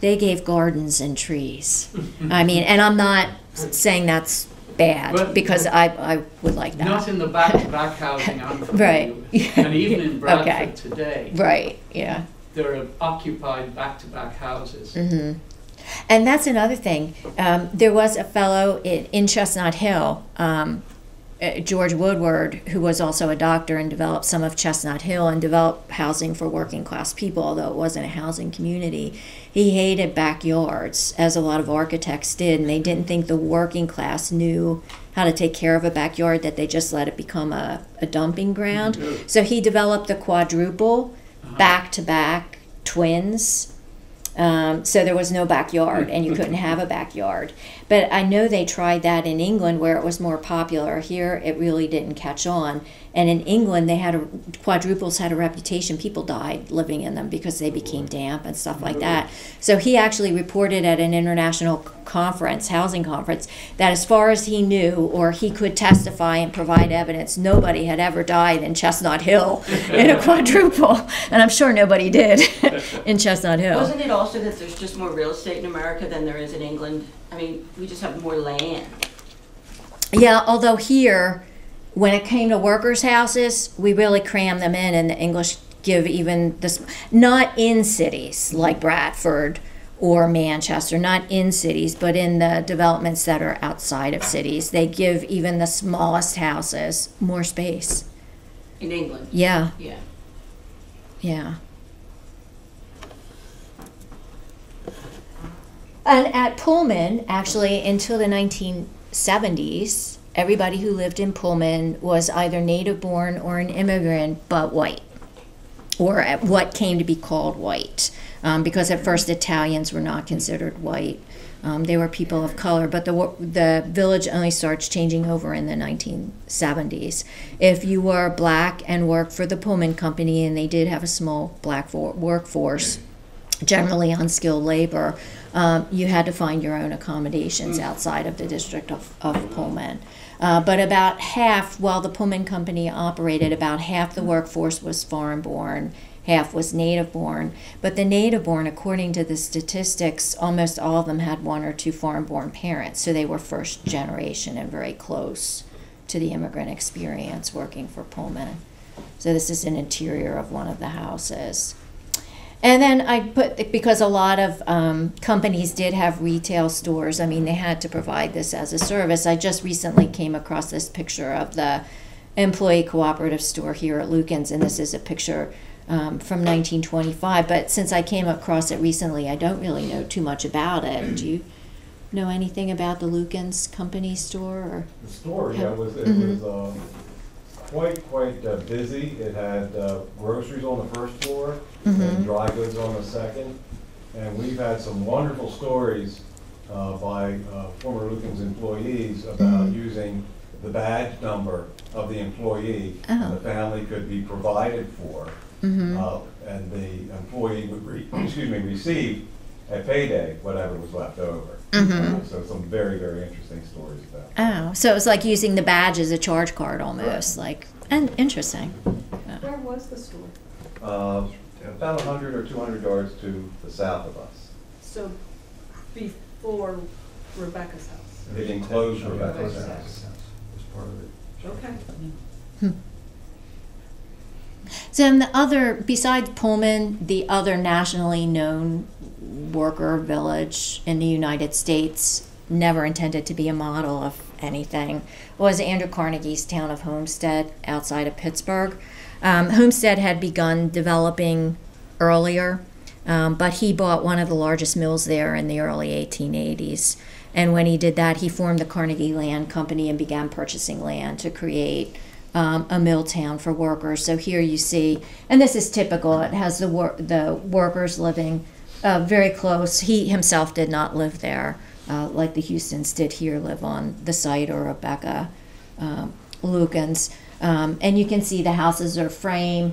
they gave gardens and trees. I mean, and I'm not saying that's bad, but, because I would like that. Not in the back housing I'm familiar with. And even in Bradford today. Right, yeah. There are occupied back-to-back houses. And that's another thing. There was a fellow in Chestnut Hill, George Woodward, who was also a doctor and developed some of Chestnut Hill and developed housing for working class people, although it wasn't a housing community. He hated backyards, as a lot of architects did, and they didn't think the working class knew how to take care of a backyard, that they just let it become a dumping ground. So he developed the quadruple, back-to-back twins. So there was no backyard, and you couldn't have a backyard. But I know they tried that in England, where it was more popular. Here, it really didn't catch on. And in England, they had quadruples had a reputation. People died living in them because they became damp and stuff like that. So he actually reported at an international conference, housing conference, that as far as he knew, or he could testify and provide evidence, nobody had ever died in Chestnut Hill in a quadruple. And I'm sure nobody did in Chestnut Hill. Wasn't it also that there's just more real estate in America than there is in England? I mean, we just have more land. Yeah, although here, when it came to workers' houses, we really crammed them in, and the English give even this, not in cities like Bradford or Manchester, not in cities, but in the developments that are outside of cities, they give even the smallest houses more space. In England? Yeah. Yeah. Yeah. And at Pullman, actually, until the 1970s, everybody who lived in Pullman was either native-born or an immigrant, but white, or at what came to be called white, because at first Italians were not considered white. They were people of color, but the village only starts changing over in the 1970s. If you were black and worked for the Pullman Company, and they did have a small black workforce, generally unskilled labor, you had to find your own accommodations outside of the district of Pullman. But about half, while the Pullman Company operated, about half the workforce was foreign-born, half was native-born. But the native-born, according to the statistics, almost all of them had one or two foreign-born parents, so they were first generation and very close to the immigrant experience working for Pullman. So this is an interior of one of the houses. And then I put, because a lot of companies did have retail stores, I mean, they had to provide this as a service. I just recently came across this picture of the employee cooperative store here at Lukens, and this is a picture from 1925, but since I came across it recently, I don't really know too much about it. Do you know anything about the Lukens Company store? Or the store, yeah, it was quite busy. It had groceries on the first floor and dry goods on the second. And we've had some wonderful stories by former Lukens employees about using the badge number of the employee. The family could be provided for. And the employee would receive at payday whatever was left over. So some very, very interesting stories about that. So it was like using the badge as a charge card almost, like, and interesting. Where was the store? About 100 or 200 yards to the south of us. So before Rebecca's house. It enclosed Rebecca's house. Was part of it. Okay. Then the other, besides Pullman, the other nationally known worker village in the United States, never intended to be a model of anything, was Andrew Carnegie's town of Homestead outside of Pittsburgh. Homestead had begun developing earlier, but he bought one of the largest mills there in the early 1880s. And when he did that, he formed the Carnegie Land Company and began purchasing land to create a mill town for workers. So here you see, and this is typical, it has the workers living very close. He himself did not live there, like the Houstons did here live on the site, or Rebecca Lukens. And you can see the houses are frame,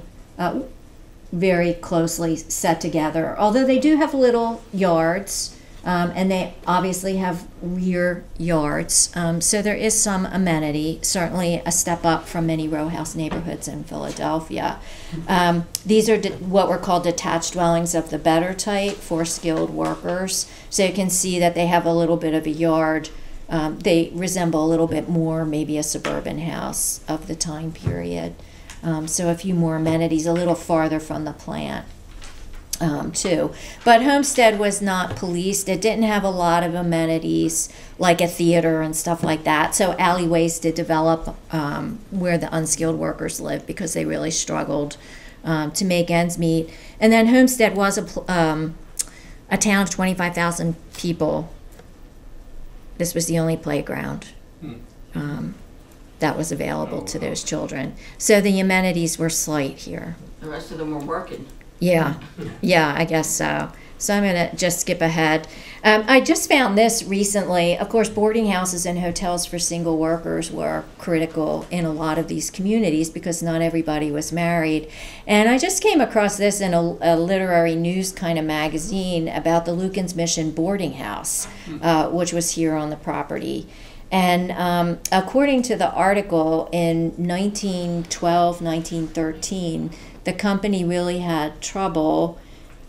very closely set together, although they do have little yards, and they obviously have rear yards, so there is some amenity, certainly a step up from many row house neighborhoods in Philadelphia. These are what were called detached dwellings of the better type for skilled workers. So you can see that they have a little bit of a yard. They resemble a little bit more maybe a suburban house of the time period. So a few more amenities a little farther from the plant. Too. But Homestead was not policed. It didn't have a lot of amenities like a theater and stuff like that. So alleyways did develop where the unskilled workers lived, because they really struggled to make ends meet. And then Homestead was a town of 25,000 people. This was the only playground that was available to those children. So the amenities were slight here. The rest of them were working. Yeah, I guess so. So I'm going to just skip ahead. I just found this recently. Of course, boarding houses and hotels for single workers were critical in a lot of these communities, because not everybody was married. And I just came across this in a literary news kind of magazine about the Lukens Mission boarding house, which was here on the property. And according to the article, in 1912, 1913, the company really had trouble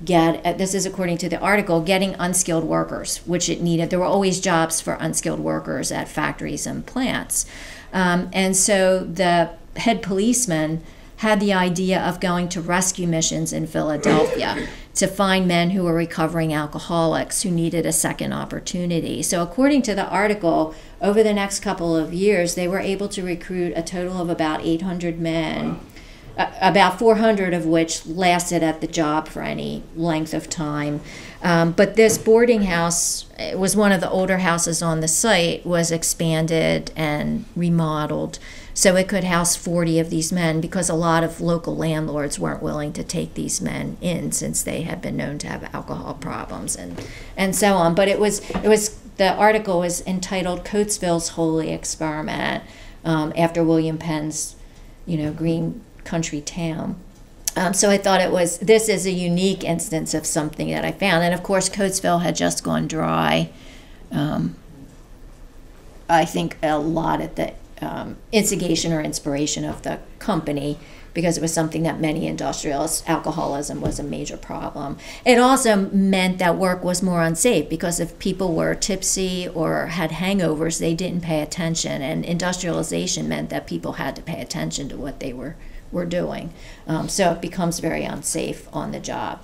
this is according to the article, getting unskilled workers, which it needed. There were always jobs for unskilled workers at factories and plants. And so the head policeman had the idea of going to rescue missions in Philadelphia to find men who were recovering alcoholics who needed a second opportunity. So according to the article, over the next couple of years, they were able to recruit a total of about 800 men. Wow. About 400 of which lasted at the job for any length of time. But this boarding house, it was one of the older houses on the site, was expanded and remodeled so it could house 40 of these men, because a lot of local landlords weren't willing to take these men in, since they had been known to have alcohol problems and so on. But the article was entitled Coatesville's Holy Experiment, after William Penn's, Green Country town. So I thought this is a unique instance of something that I found. And of course, Coatesville had just gone dry. I think a lot at the instigation or inspiration of the company, because it was something that many industrialists, alcoholism was a major problem. It also meant that work was more unsafe, because if people were tipsy or had hangovers, they didn't pay attention. And industrialization meant that people had to pay attention to what they were doing. So it becomes very unsafe on the job.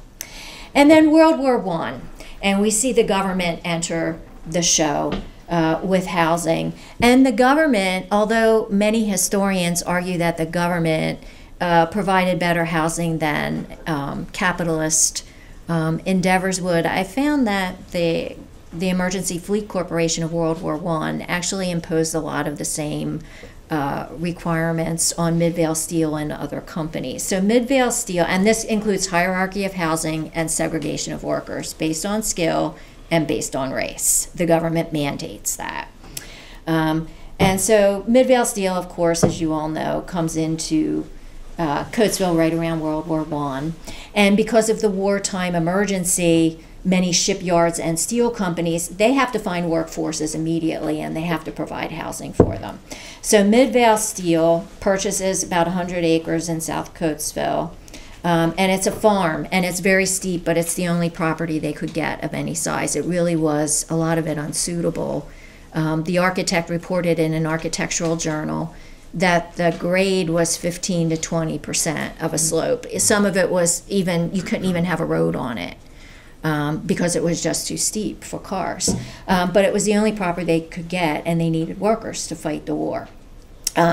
And then World War I, and we see the government enter the show with housing. And the government, although many historians argue that the government provided better housing than capitalist endeavors would. I found that the Emergency Fleet Corporation of World War I actually imposed a lot of the same requirements on Midvale Steel and other companies. So Midvale Steel, and this includes hierarchy of housing and segregation of workers based on skill and based on race. The government mandates that. And so Midvale Steel, of course, as you all know, comes into Coatesville right around World War I. And because of the wartime emergency, many shipyards and steel companies, they have to find workforces immediately and they have to provide housing for them. So Midvale Steel purchases about 100 acres in South Coatesville, and it's a farm, and it's very steep, but it's the only property they could get of any size. It really was, a lot of it, unsuitable. The architect reported in an architectural journal that the grade was 15 to 20% of a slope. Some of it was even, you couldn't even have a road on it. Because it was just too steep for cars. But it was the only property they could get, and they needed workers to fight the war.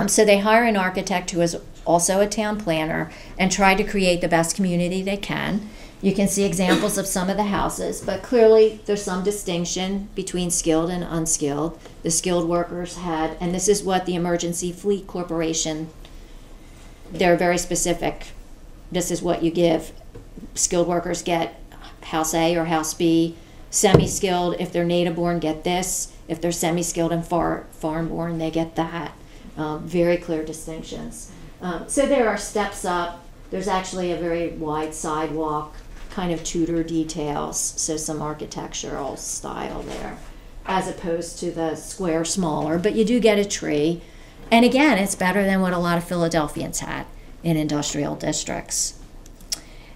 So they hire an architect who is also a town planner and try to create the best community they can. You can see examples of some of the houses, but clearly there's some distinction between skilled and unskilled. The skilled workers had, and this is what the Emergency Fleet Corporation, they're very specific. This is what you give. Skilled workers get house A or house B, semi-skilled, if they're native-born, get this, if they're semi-skilled and farm-born, they get that. Very clear distinctions. So there are steps up. There's actually a very wide sidewalk, kind of Tudor details, so some architectural style there, as opposed to the square smaller, but you do get a tree. And again, it's better than what a lot of Philadelphians had in industrial districts.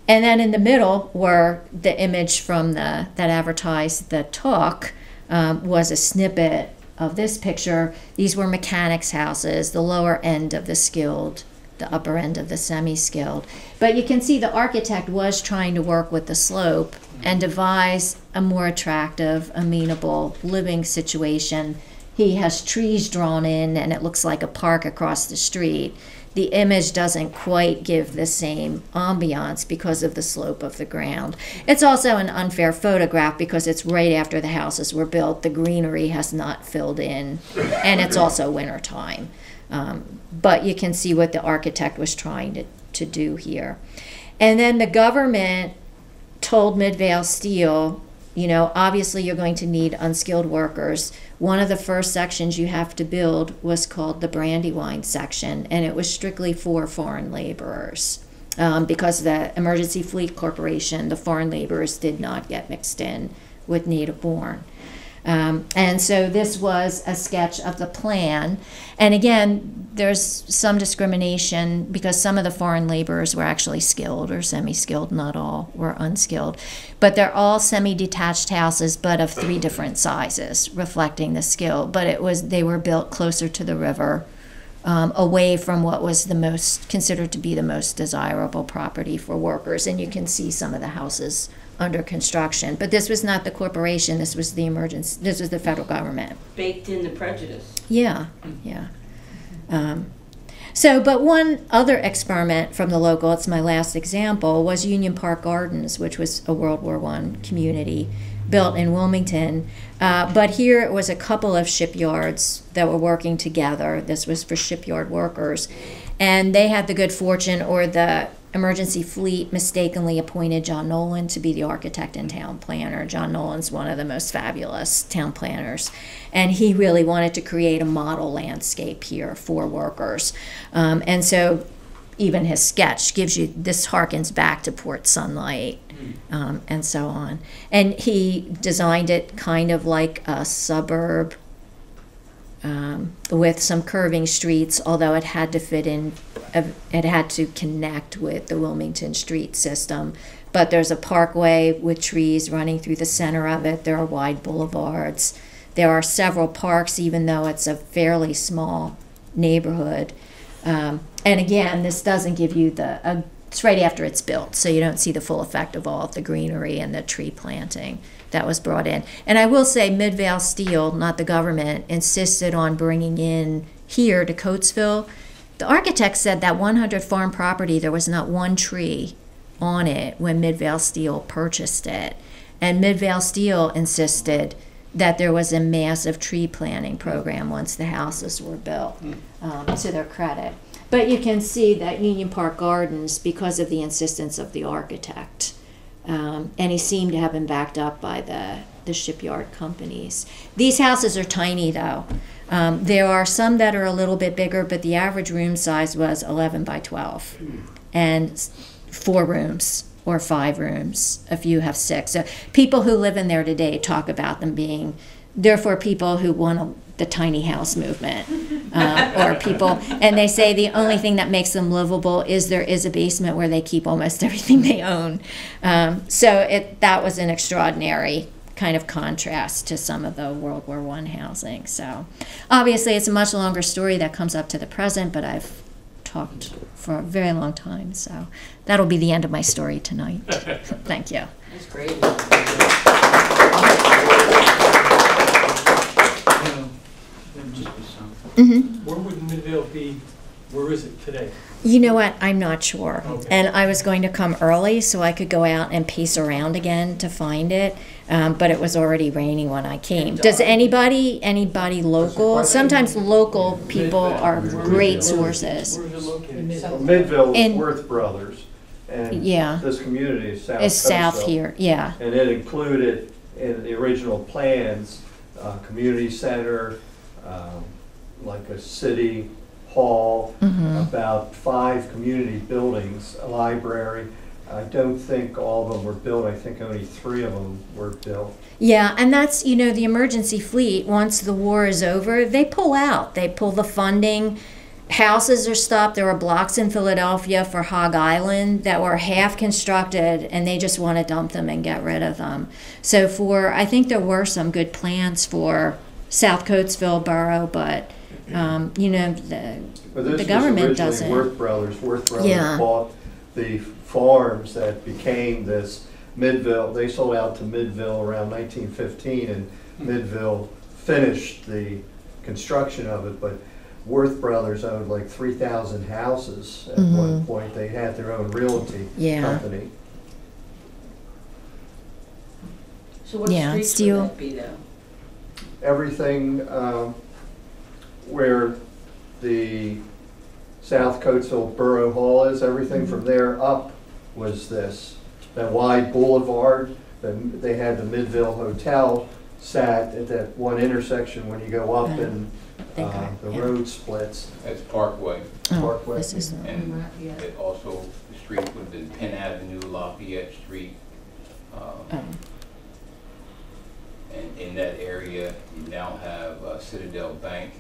And then in the middle were the image from the, that advertised the talk, was a snippet of this picture. These were mechanics' houses, the lower end of the skilled, the upper end of the semi-skilled. But you can see the architect was trying to work with the slope and devise a more attractive, amenable living situation. He has trees drawn in, and it looks like a park across the street. The image doesn't quite give the same ambiance because of the slope of the ground. It's also an unfair photograph because it's right after the houses were built. The greenery has not filled in, and it's also wintertime. But you can see what the architect was trying to do here. And then the government told Midvale Steel, you know, obviously you're going to need unskilled workers. One of the first sections you have to build was called the Brandywine section, and it was strictly for foreign laborers because the Emergency Fleet Corporation, the foreign laborers did not get mixed in with native-born. And so this was a sketch of the plan. And again, there's some discrimination because some of the foreign laborers were actually skilled or semi-skilled, not all were unskilled. But they're all semi-detached houses, but of three different sizes, reflecting the skill. But it was, they were built closer to the river, away from what was the most, considered to be the most desirable property for workers. And you can see some of the houses under construction, but this was not the corporation. This was the emergency. This was the federal government. Baked in the prejudice. Yeah, yeah. So, but one other experiment from the local, it's my last example, was Union Park Gardens, which was a World War I community built in Wilmington. But here it was a couple of shipyards that were working together. This was for shipyard workers, and they had the good fortune, or the Emergency Fleet mistakenly appointed John Nolan to be the architect and town planner. John Nolan's one of the most fabulous town planners, and he really wanted to create a model landscape here for workers. And so even his sketch gives you, this harkens back to Port Sunlight and so on. And he designed it kind of like a suburb with some curving streets, although it had to fit in, it had to connect with the Wilmington street system. But there's a parkway with trees running through the center of it. There are wide boulevards. There are several parks, even though it's a fairly small neighborhood. And again, this doesn't give you the, it's right after it's built, so you don't see the full effect of all of the greenery and the tree planting that was brought in. And I will say Midvale Steel, not the government, insisted on bringing in here to Coatesville The architect said that 100 farm property, there was not one tree on it when Midvale Steel purchased it. And Midvale Steel insisted that there was a massive tree planting program once the houses were built, to their credit. But you can see that Union Park Gardens, because of the insistence of the architect, and he seemed to have been backed up by the shipyard companies. These houses are tiny, though. There are some that are a little bit bigger, but the average room size was 11 by 12, and 4 rooms. Or 5 rooms, a few have 6. So people who live in there today talk about them being, therefore people who want the tiny house movement, or people, and they say the only thing that makes them livable is there is a basement where they keep almost everything they own. So that was an extraordinary kind of contrast to some of the World War I housing. So obviously it's a much longer story that comes up to the present, but I've talked for a very long time, so that'll be the end of my story tonight. Thank you. That's great. Where would Midvale be? Where is it today? You know what? I'm not sure. Okay. And I was going to come early so I could go out and pace around again to find it, but it was already raining when I came. Does anybody local? Sometimes local people are great sources. Where is it located? Midvale is Worth Brothers, and this community is south. It's south here, yeah. And it included in the original plans, community center, like a city hall, about 5 community buildings, a library. I don't think all of them were built. I think only 3 of them were built. Yeah, and that's, you know, the emergency fleet, once the war is over, they pull out. They pull the funding. Houses are stopped. There were blocks in Philadelphia for Hog Island that were half constructed, and they just want to dump them and get rid of them. So for, I think there were some good plans for South Coatesville Borough, but you know, the government doesn't. Worth Brothers bought the farms that became this Midvale. They sold out to Midvale around 1915, and Midvale finished the construction of it. But Worth Brothers owned like 3,000 houses at one point. They had their own realty company. So what streets would that be, though? Everything. Where the South Coatesville Borough Hall is, everything from there up was this. That wide boulevard, they had the Midvale Hotel sat at that one intersection when you go up and the road splits. That's Parkway. Parkway. This is and it also the street would have been Penn Avenue, Lafayette Street. And in that area, you now have Citadel Bank.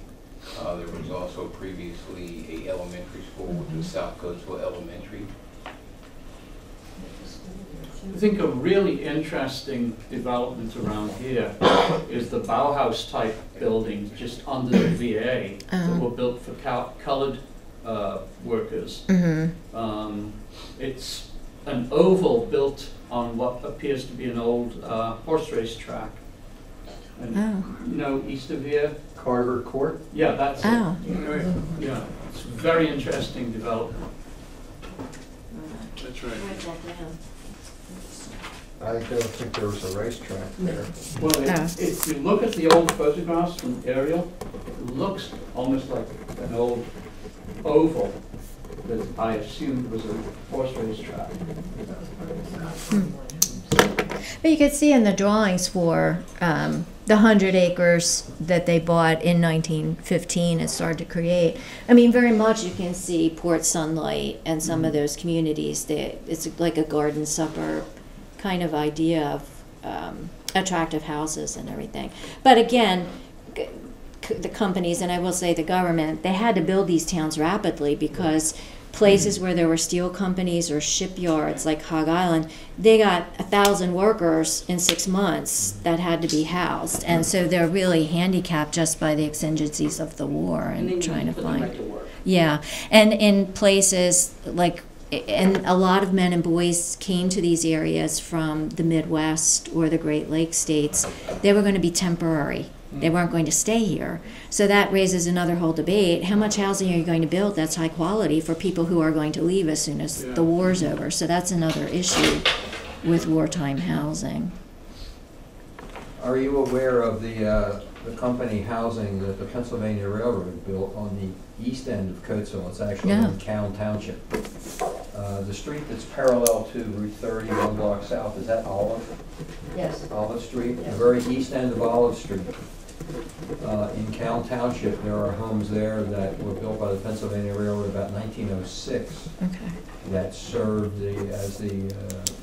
There was also previously a elementary school, which was South Coastal Elementary. I think a really interesting development around here is the Bauhaus type buildings just under the VA that were built for colored workers. It's an oval built on what appears to be an old horse race track. And, you know, east of here, Carver Court. Yeah, that's it. Yeah, it's a very interesting development. That's right. I don't think there was a racetrack there. Well, if you look at the old photographs from aerial, it looks almost like an old oval that I assumed was a horse race track. But you could see in the drawings for the 100 acres that they bought in 1915 and started to create. I mean, very much you can see Port Sunlight and some of those communities. It's like a garden suburb kind of idea of attractive houses and everything. But again, the companies, and I will say the government, they had to build these towns rapidly because places where there were steel companies or shipyards like Hog Island, they got 1,000 workers in 6 months that had to be housed, and so they're really handicapped just by the exigencies of the war and trying to find and in places like, and a lot of men and boys came to these areas from the Midwest or the Great Lakes states. They were going to be temporary They weren't going to stay here. So that raises another whole debate. How much housing are you going to build that's high quality for people who are going to leave as soon as the war's over? So that's another issue with wartime housing. Are you aware of the company housing that the Pennsylvania Railroad built on the east end of Coatesville? It's actually in Cowan Township. The street that's parallel to Route 30, one block south, is that Olive? Yes. Olive Street, the very east end of Olive Street. In Cowan Township, there are homes there that were built by the Pennsylvania Railroad about 1906 that served as the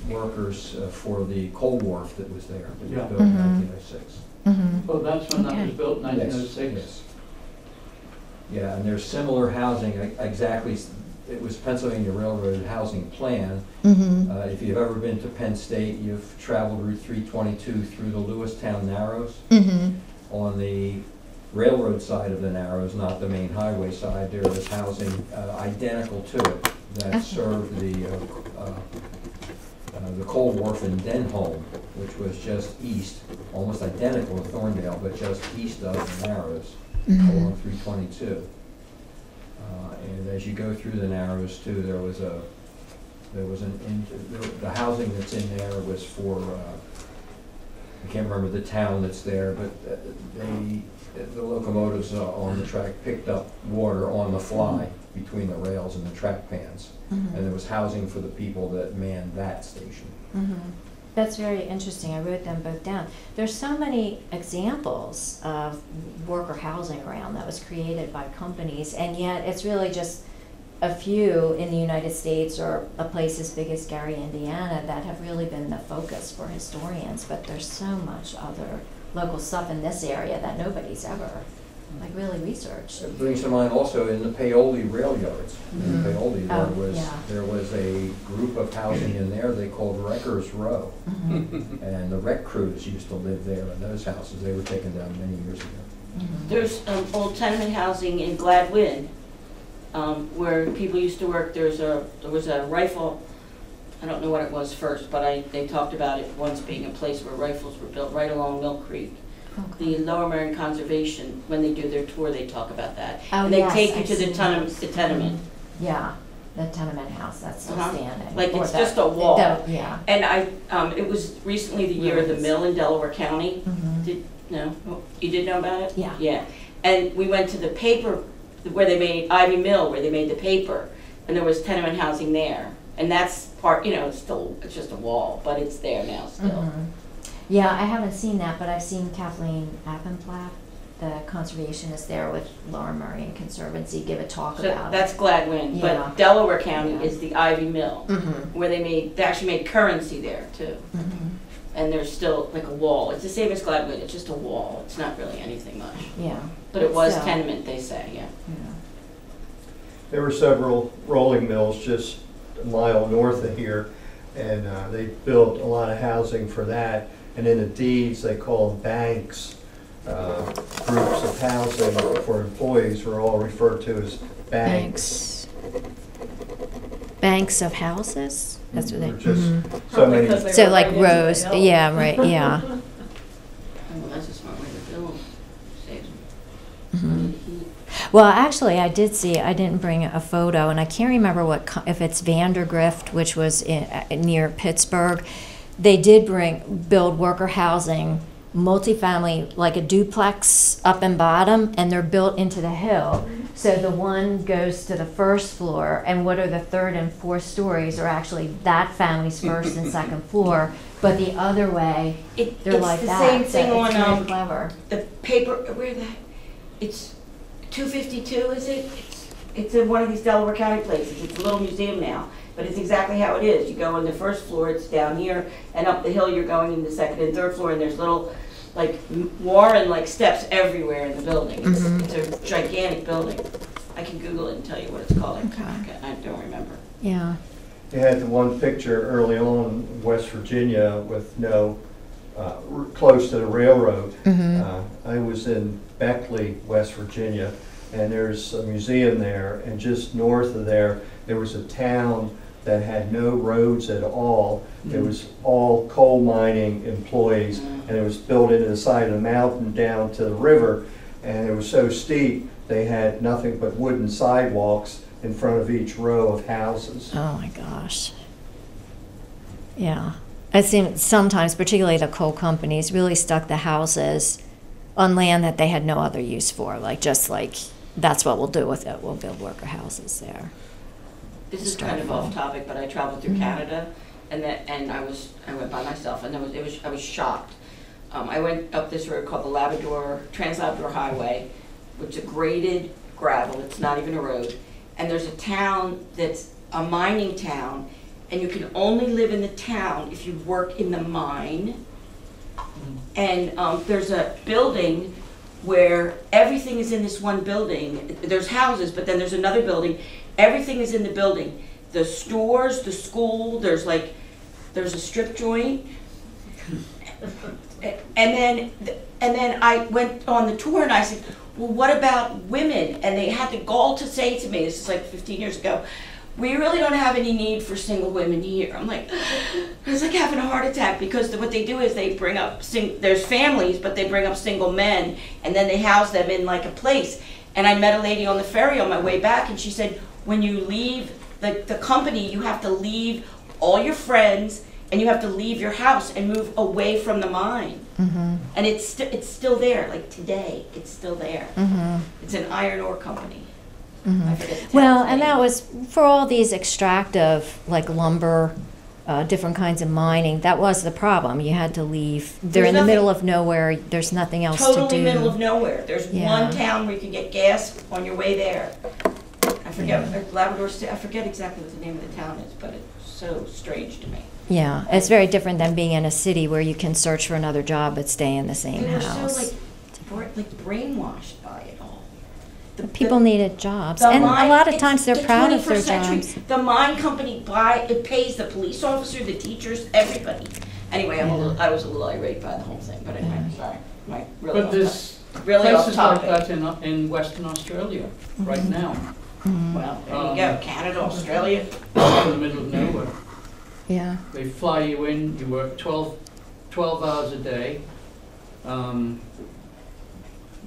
workers for the coal wharf that was there. That was built in 1906. Well, that's when that was built in 1906? Yes. Yeah, and there's similar housing, exactly. It was Pennsylvania Railroad housing plan. If you've ever been to Penn State, you've traveled Route 322 through the Lewistown Narrows. On the railroad side of the Narrows, not the main highway side, there was housing identical to it that served the coal wharf in Denholm, which was just east, almost identical to Thorndale, but just east of the Narrows along 322. And as you go through the Narrows too, there was a the housing that's in there was for I can't remember the town that's there, but the locomotives on the track picked up water on the fly between the rails and the track pans, and there was housing for the people that manned that station. That's very interesting. I wrote them both down. There's so many examples of worker housing around that was created by companies, and yet it's really just a few in the United States or a place as big as Gary, Indiana, that have really been the focus for historians, but there's so much other local stuff in this area that nobody's ever like really researched. It brings to mind also in the Paoli rail yards. In the Paoli there was a group of housing in there they called Wreckers Row. And the wreck crews used to live there in those houses. They were taken down many years ago. There's old tenement housing in Gladwin where people used to work. There was a rifle, I don't know what it was first, but they talked about it once being a place where rifles were built right along Mill Creek. The Lower Merion Conservation, when they do their tour, they talk about that. And they take you to the tenement. Yeah, the tenement house that's still standing. Like it's just a wall. And it was recently the year of the mill in Delaware County. You did know about it? Yeah. Yeah. And we went to the paper where they made Ivy Mill, where they made the paper, and there was tenement housing there. And that's part, you know, it's just a wall, but it's there now still. Yeah, I haven't seen that, but I've seen Kathleen Appenblatt, the conservationist there with Lower Merion Conservancy, give a talk about it. That's Gladwin, but Delaware County is the Ivy Mill, where they actually made currency there too. And there's still like a wall. It's the same as Gladwin, it's just a wall. It's not really anything much. Yeah. But it was tenement, they say, There were several rolling mills just a mile north of here, and they built a lot of housing for that. And in the deeds, they call them banks. Groups of housing for employees were all referred to as banks. Banks of houses? That's what they just so many. So like rows. Yeah, right, yeah. Well, that's a smart way to build. Well, actually, I did see, I didn't bring a photo, and I can't remember what, if it's Vandergrift, which was near Pittsburgh. They did build worker housing, multifamily, like a duplex up and bottom, and they're built into the hill. So the one goes to the first floor, and what are the third and fourth stories are actually that family's first and second floor, but the other way, they're like that. It's the same thing on clever. The paper, it's 252, is it? It's in one of these Delaware County places. It's a little museum now. But it's exactly how it is. You go on the first floor, it's down here, and up the hill you're going in the second and third floor, and there's little, like, warren-like steps everywhere in the building. It's a gigantic building. I can Google it and tell you what it's called. I don't remember. Yeah. You had the one picture early on in West Virginia with close to the railroad. I was in Beckley, West Virginia, and there's a museum there, and just north of there was a town that had no roads at all. It was all coal mining employees, and it was built into the side of the mountain down to the river, and it was so steep they had nothing but wooden sidewalks in front of each row of houses. Oh my gosh. Yeah. It seemed sometimes, particularly the coal companies, really stuck the houses on land that they had no other use for, like just like, that's what we'll do with it, we'll build worker houses there. This is kind of off topic, but I traveled through Canada, and I went by myself, and I was shocked. I went up this road called the Labrador, Trans-Labrador Highway, which is a graded gravel, it's not even a road, and there's a town that's a mining town, and you can only live in the town if you work in the mine, and there's a building where everything is in this one building. There's houses, but then there's another building. Everything is in the building. The stores, the school, there's a strip joint. And then I went on the tour and I said, well, what about women? And they had the gall to say to me, this is like 15 years ago, we really don't have any need for single women here. I'm like, it's like having a heart attack, because what they do is they bring up, there's families, but they bring up single men, and then they house them in like a place. And I met a lady on the ferry on my way back, and she said, when you leave the company, you have to leave all your friends, and you have to leave your house and move away from the mine. Mm-hmm. And it's still there, like today, it's still there. Mm-hmm. It's an iron ore company. Mm-hmm. Well, and that was for all these extractive, like lumber, different kinds of mining, that was the problem. You had to leave. They're in the middle of nowhere. There's nothing else to do. Totally middle of nowhere. There's one town where you can get gas on your way there. I forget, Labrador State, I forget exactly what the name of the town is, but it's so strange to me. Yeah, it's very different than being in a city where you can search for another job but stay in the same house. They were so like brainwashed by it all. People needed jobs, and a lot of times they're proud of their jobs. The mine company it pays the police officer, the teachers, everybody. Anyway, I was a little irate by the whole thing, but anyway, sorry. But there's places like that in Western Australia right now. Mm-hmm. Well, there you go, Canada, Australia. In the middle of nowhere. Yeah. They fly you in, you work 12 hours a day.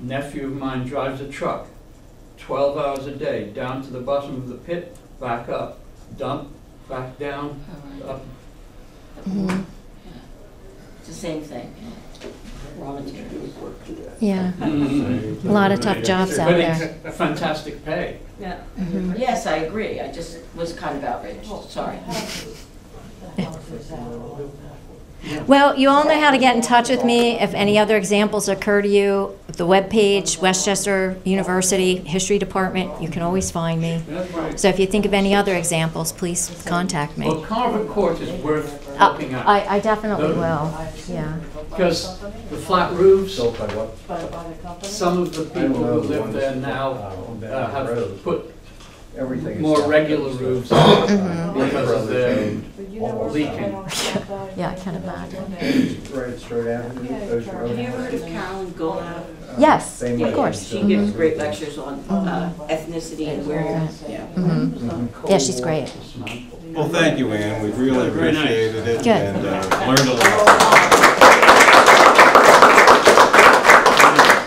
Nephew of mine drives a truck. 12 hours a day, down to the bottom of the pit, back up, dump, back down, up. Mm-hmm. It's the same thing. Raw materials. Yeah. Mm-hmm. A lot of tough jobs out there. But it's fantastic pay. Yeah. Mm-hmm. Yes, I agree. I just was kind of outraged. Oh, sorry. Well, you all know how to get in touch with me if any other examples occur to you. The webpage, Westchester University History Department, you can always find me. So if you think of any other examples, please contact me. Well, Carver Court is worth looking at. I definitely will, yeah. Because the flat roofs, some of the people who live there now have put more regular roofs because of the leaking. Yeah, I can imagine. Have you ever heard of Carolyn Goldau? Yes, of course. She gives great lectures on ethnicity and where yeah, she's great. Well, thank you, Anne. We've really appreciated it and learned a lot.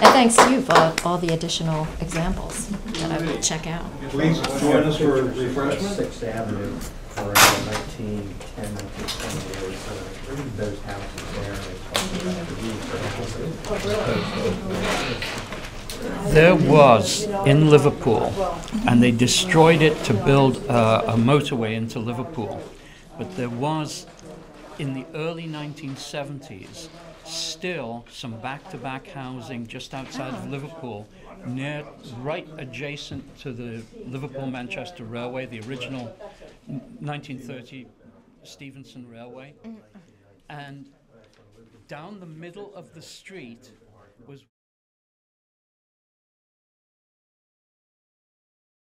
And thanks to you for all the additional examples that I will check out. Please join us for refreshments. 6th Avenue for 1910 1920. Those houses there, there was in Liverpool, and they destroyed it to build a motorway into Liverpool. But there was, in the early 1970s, still some back-to-back housing just outside of Liverpool, near, right adjacent to the Liverpool-Manchester Railway, the original 1930 Stevenson Railway. And down the middle of the street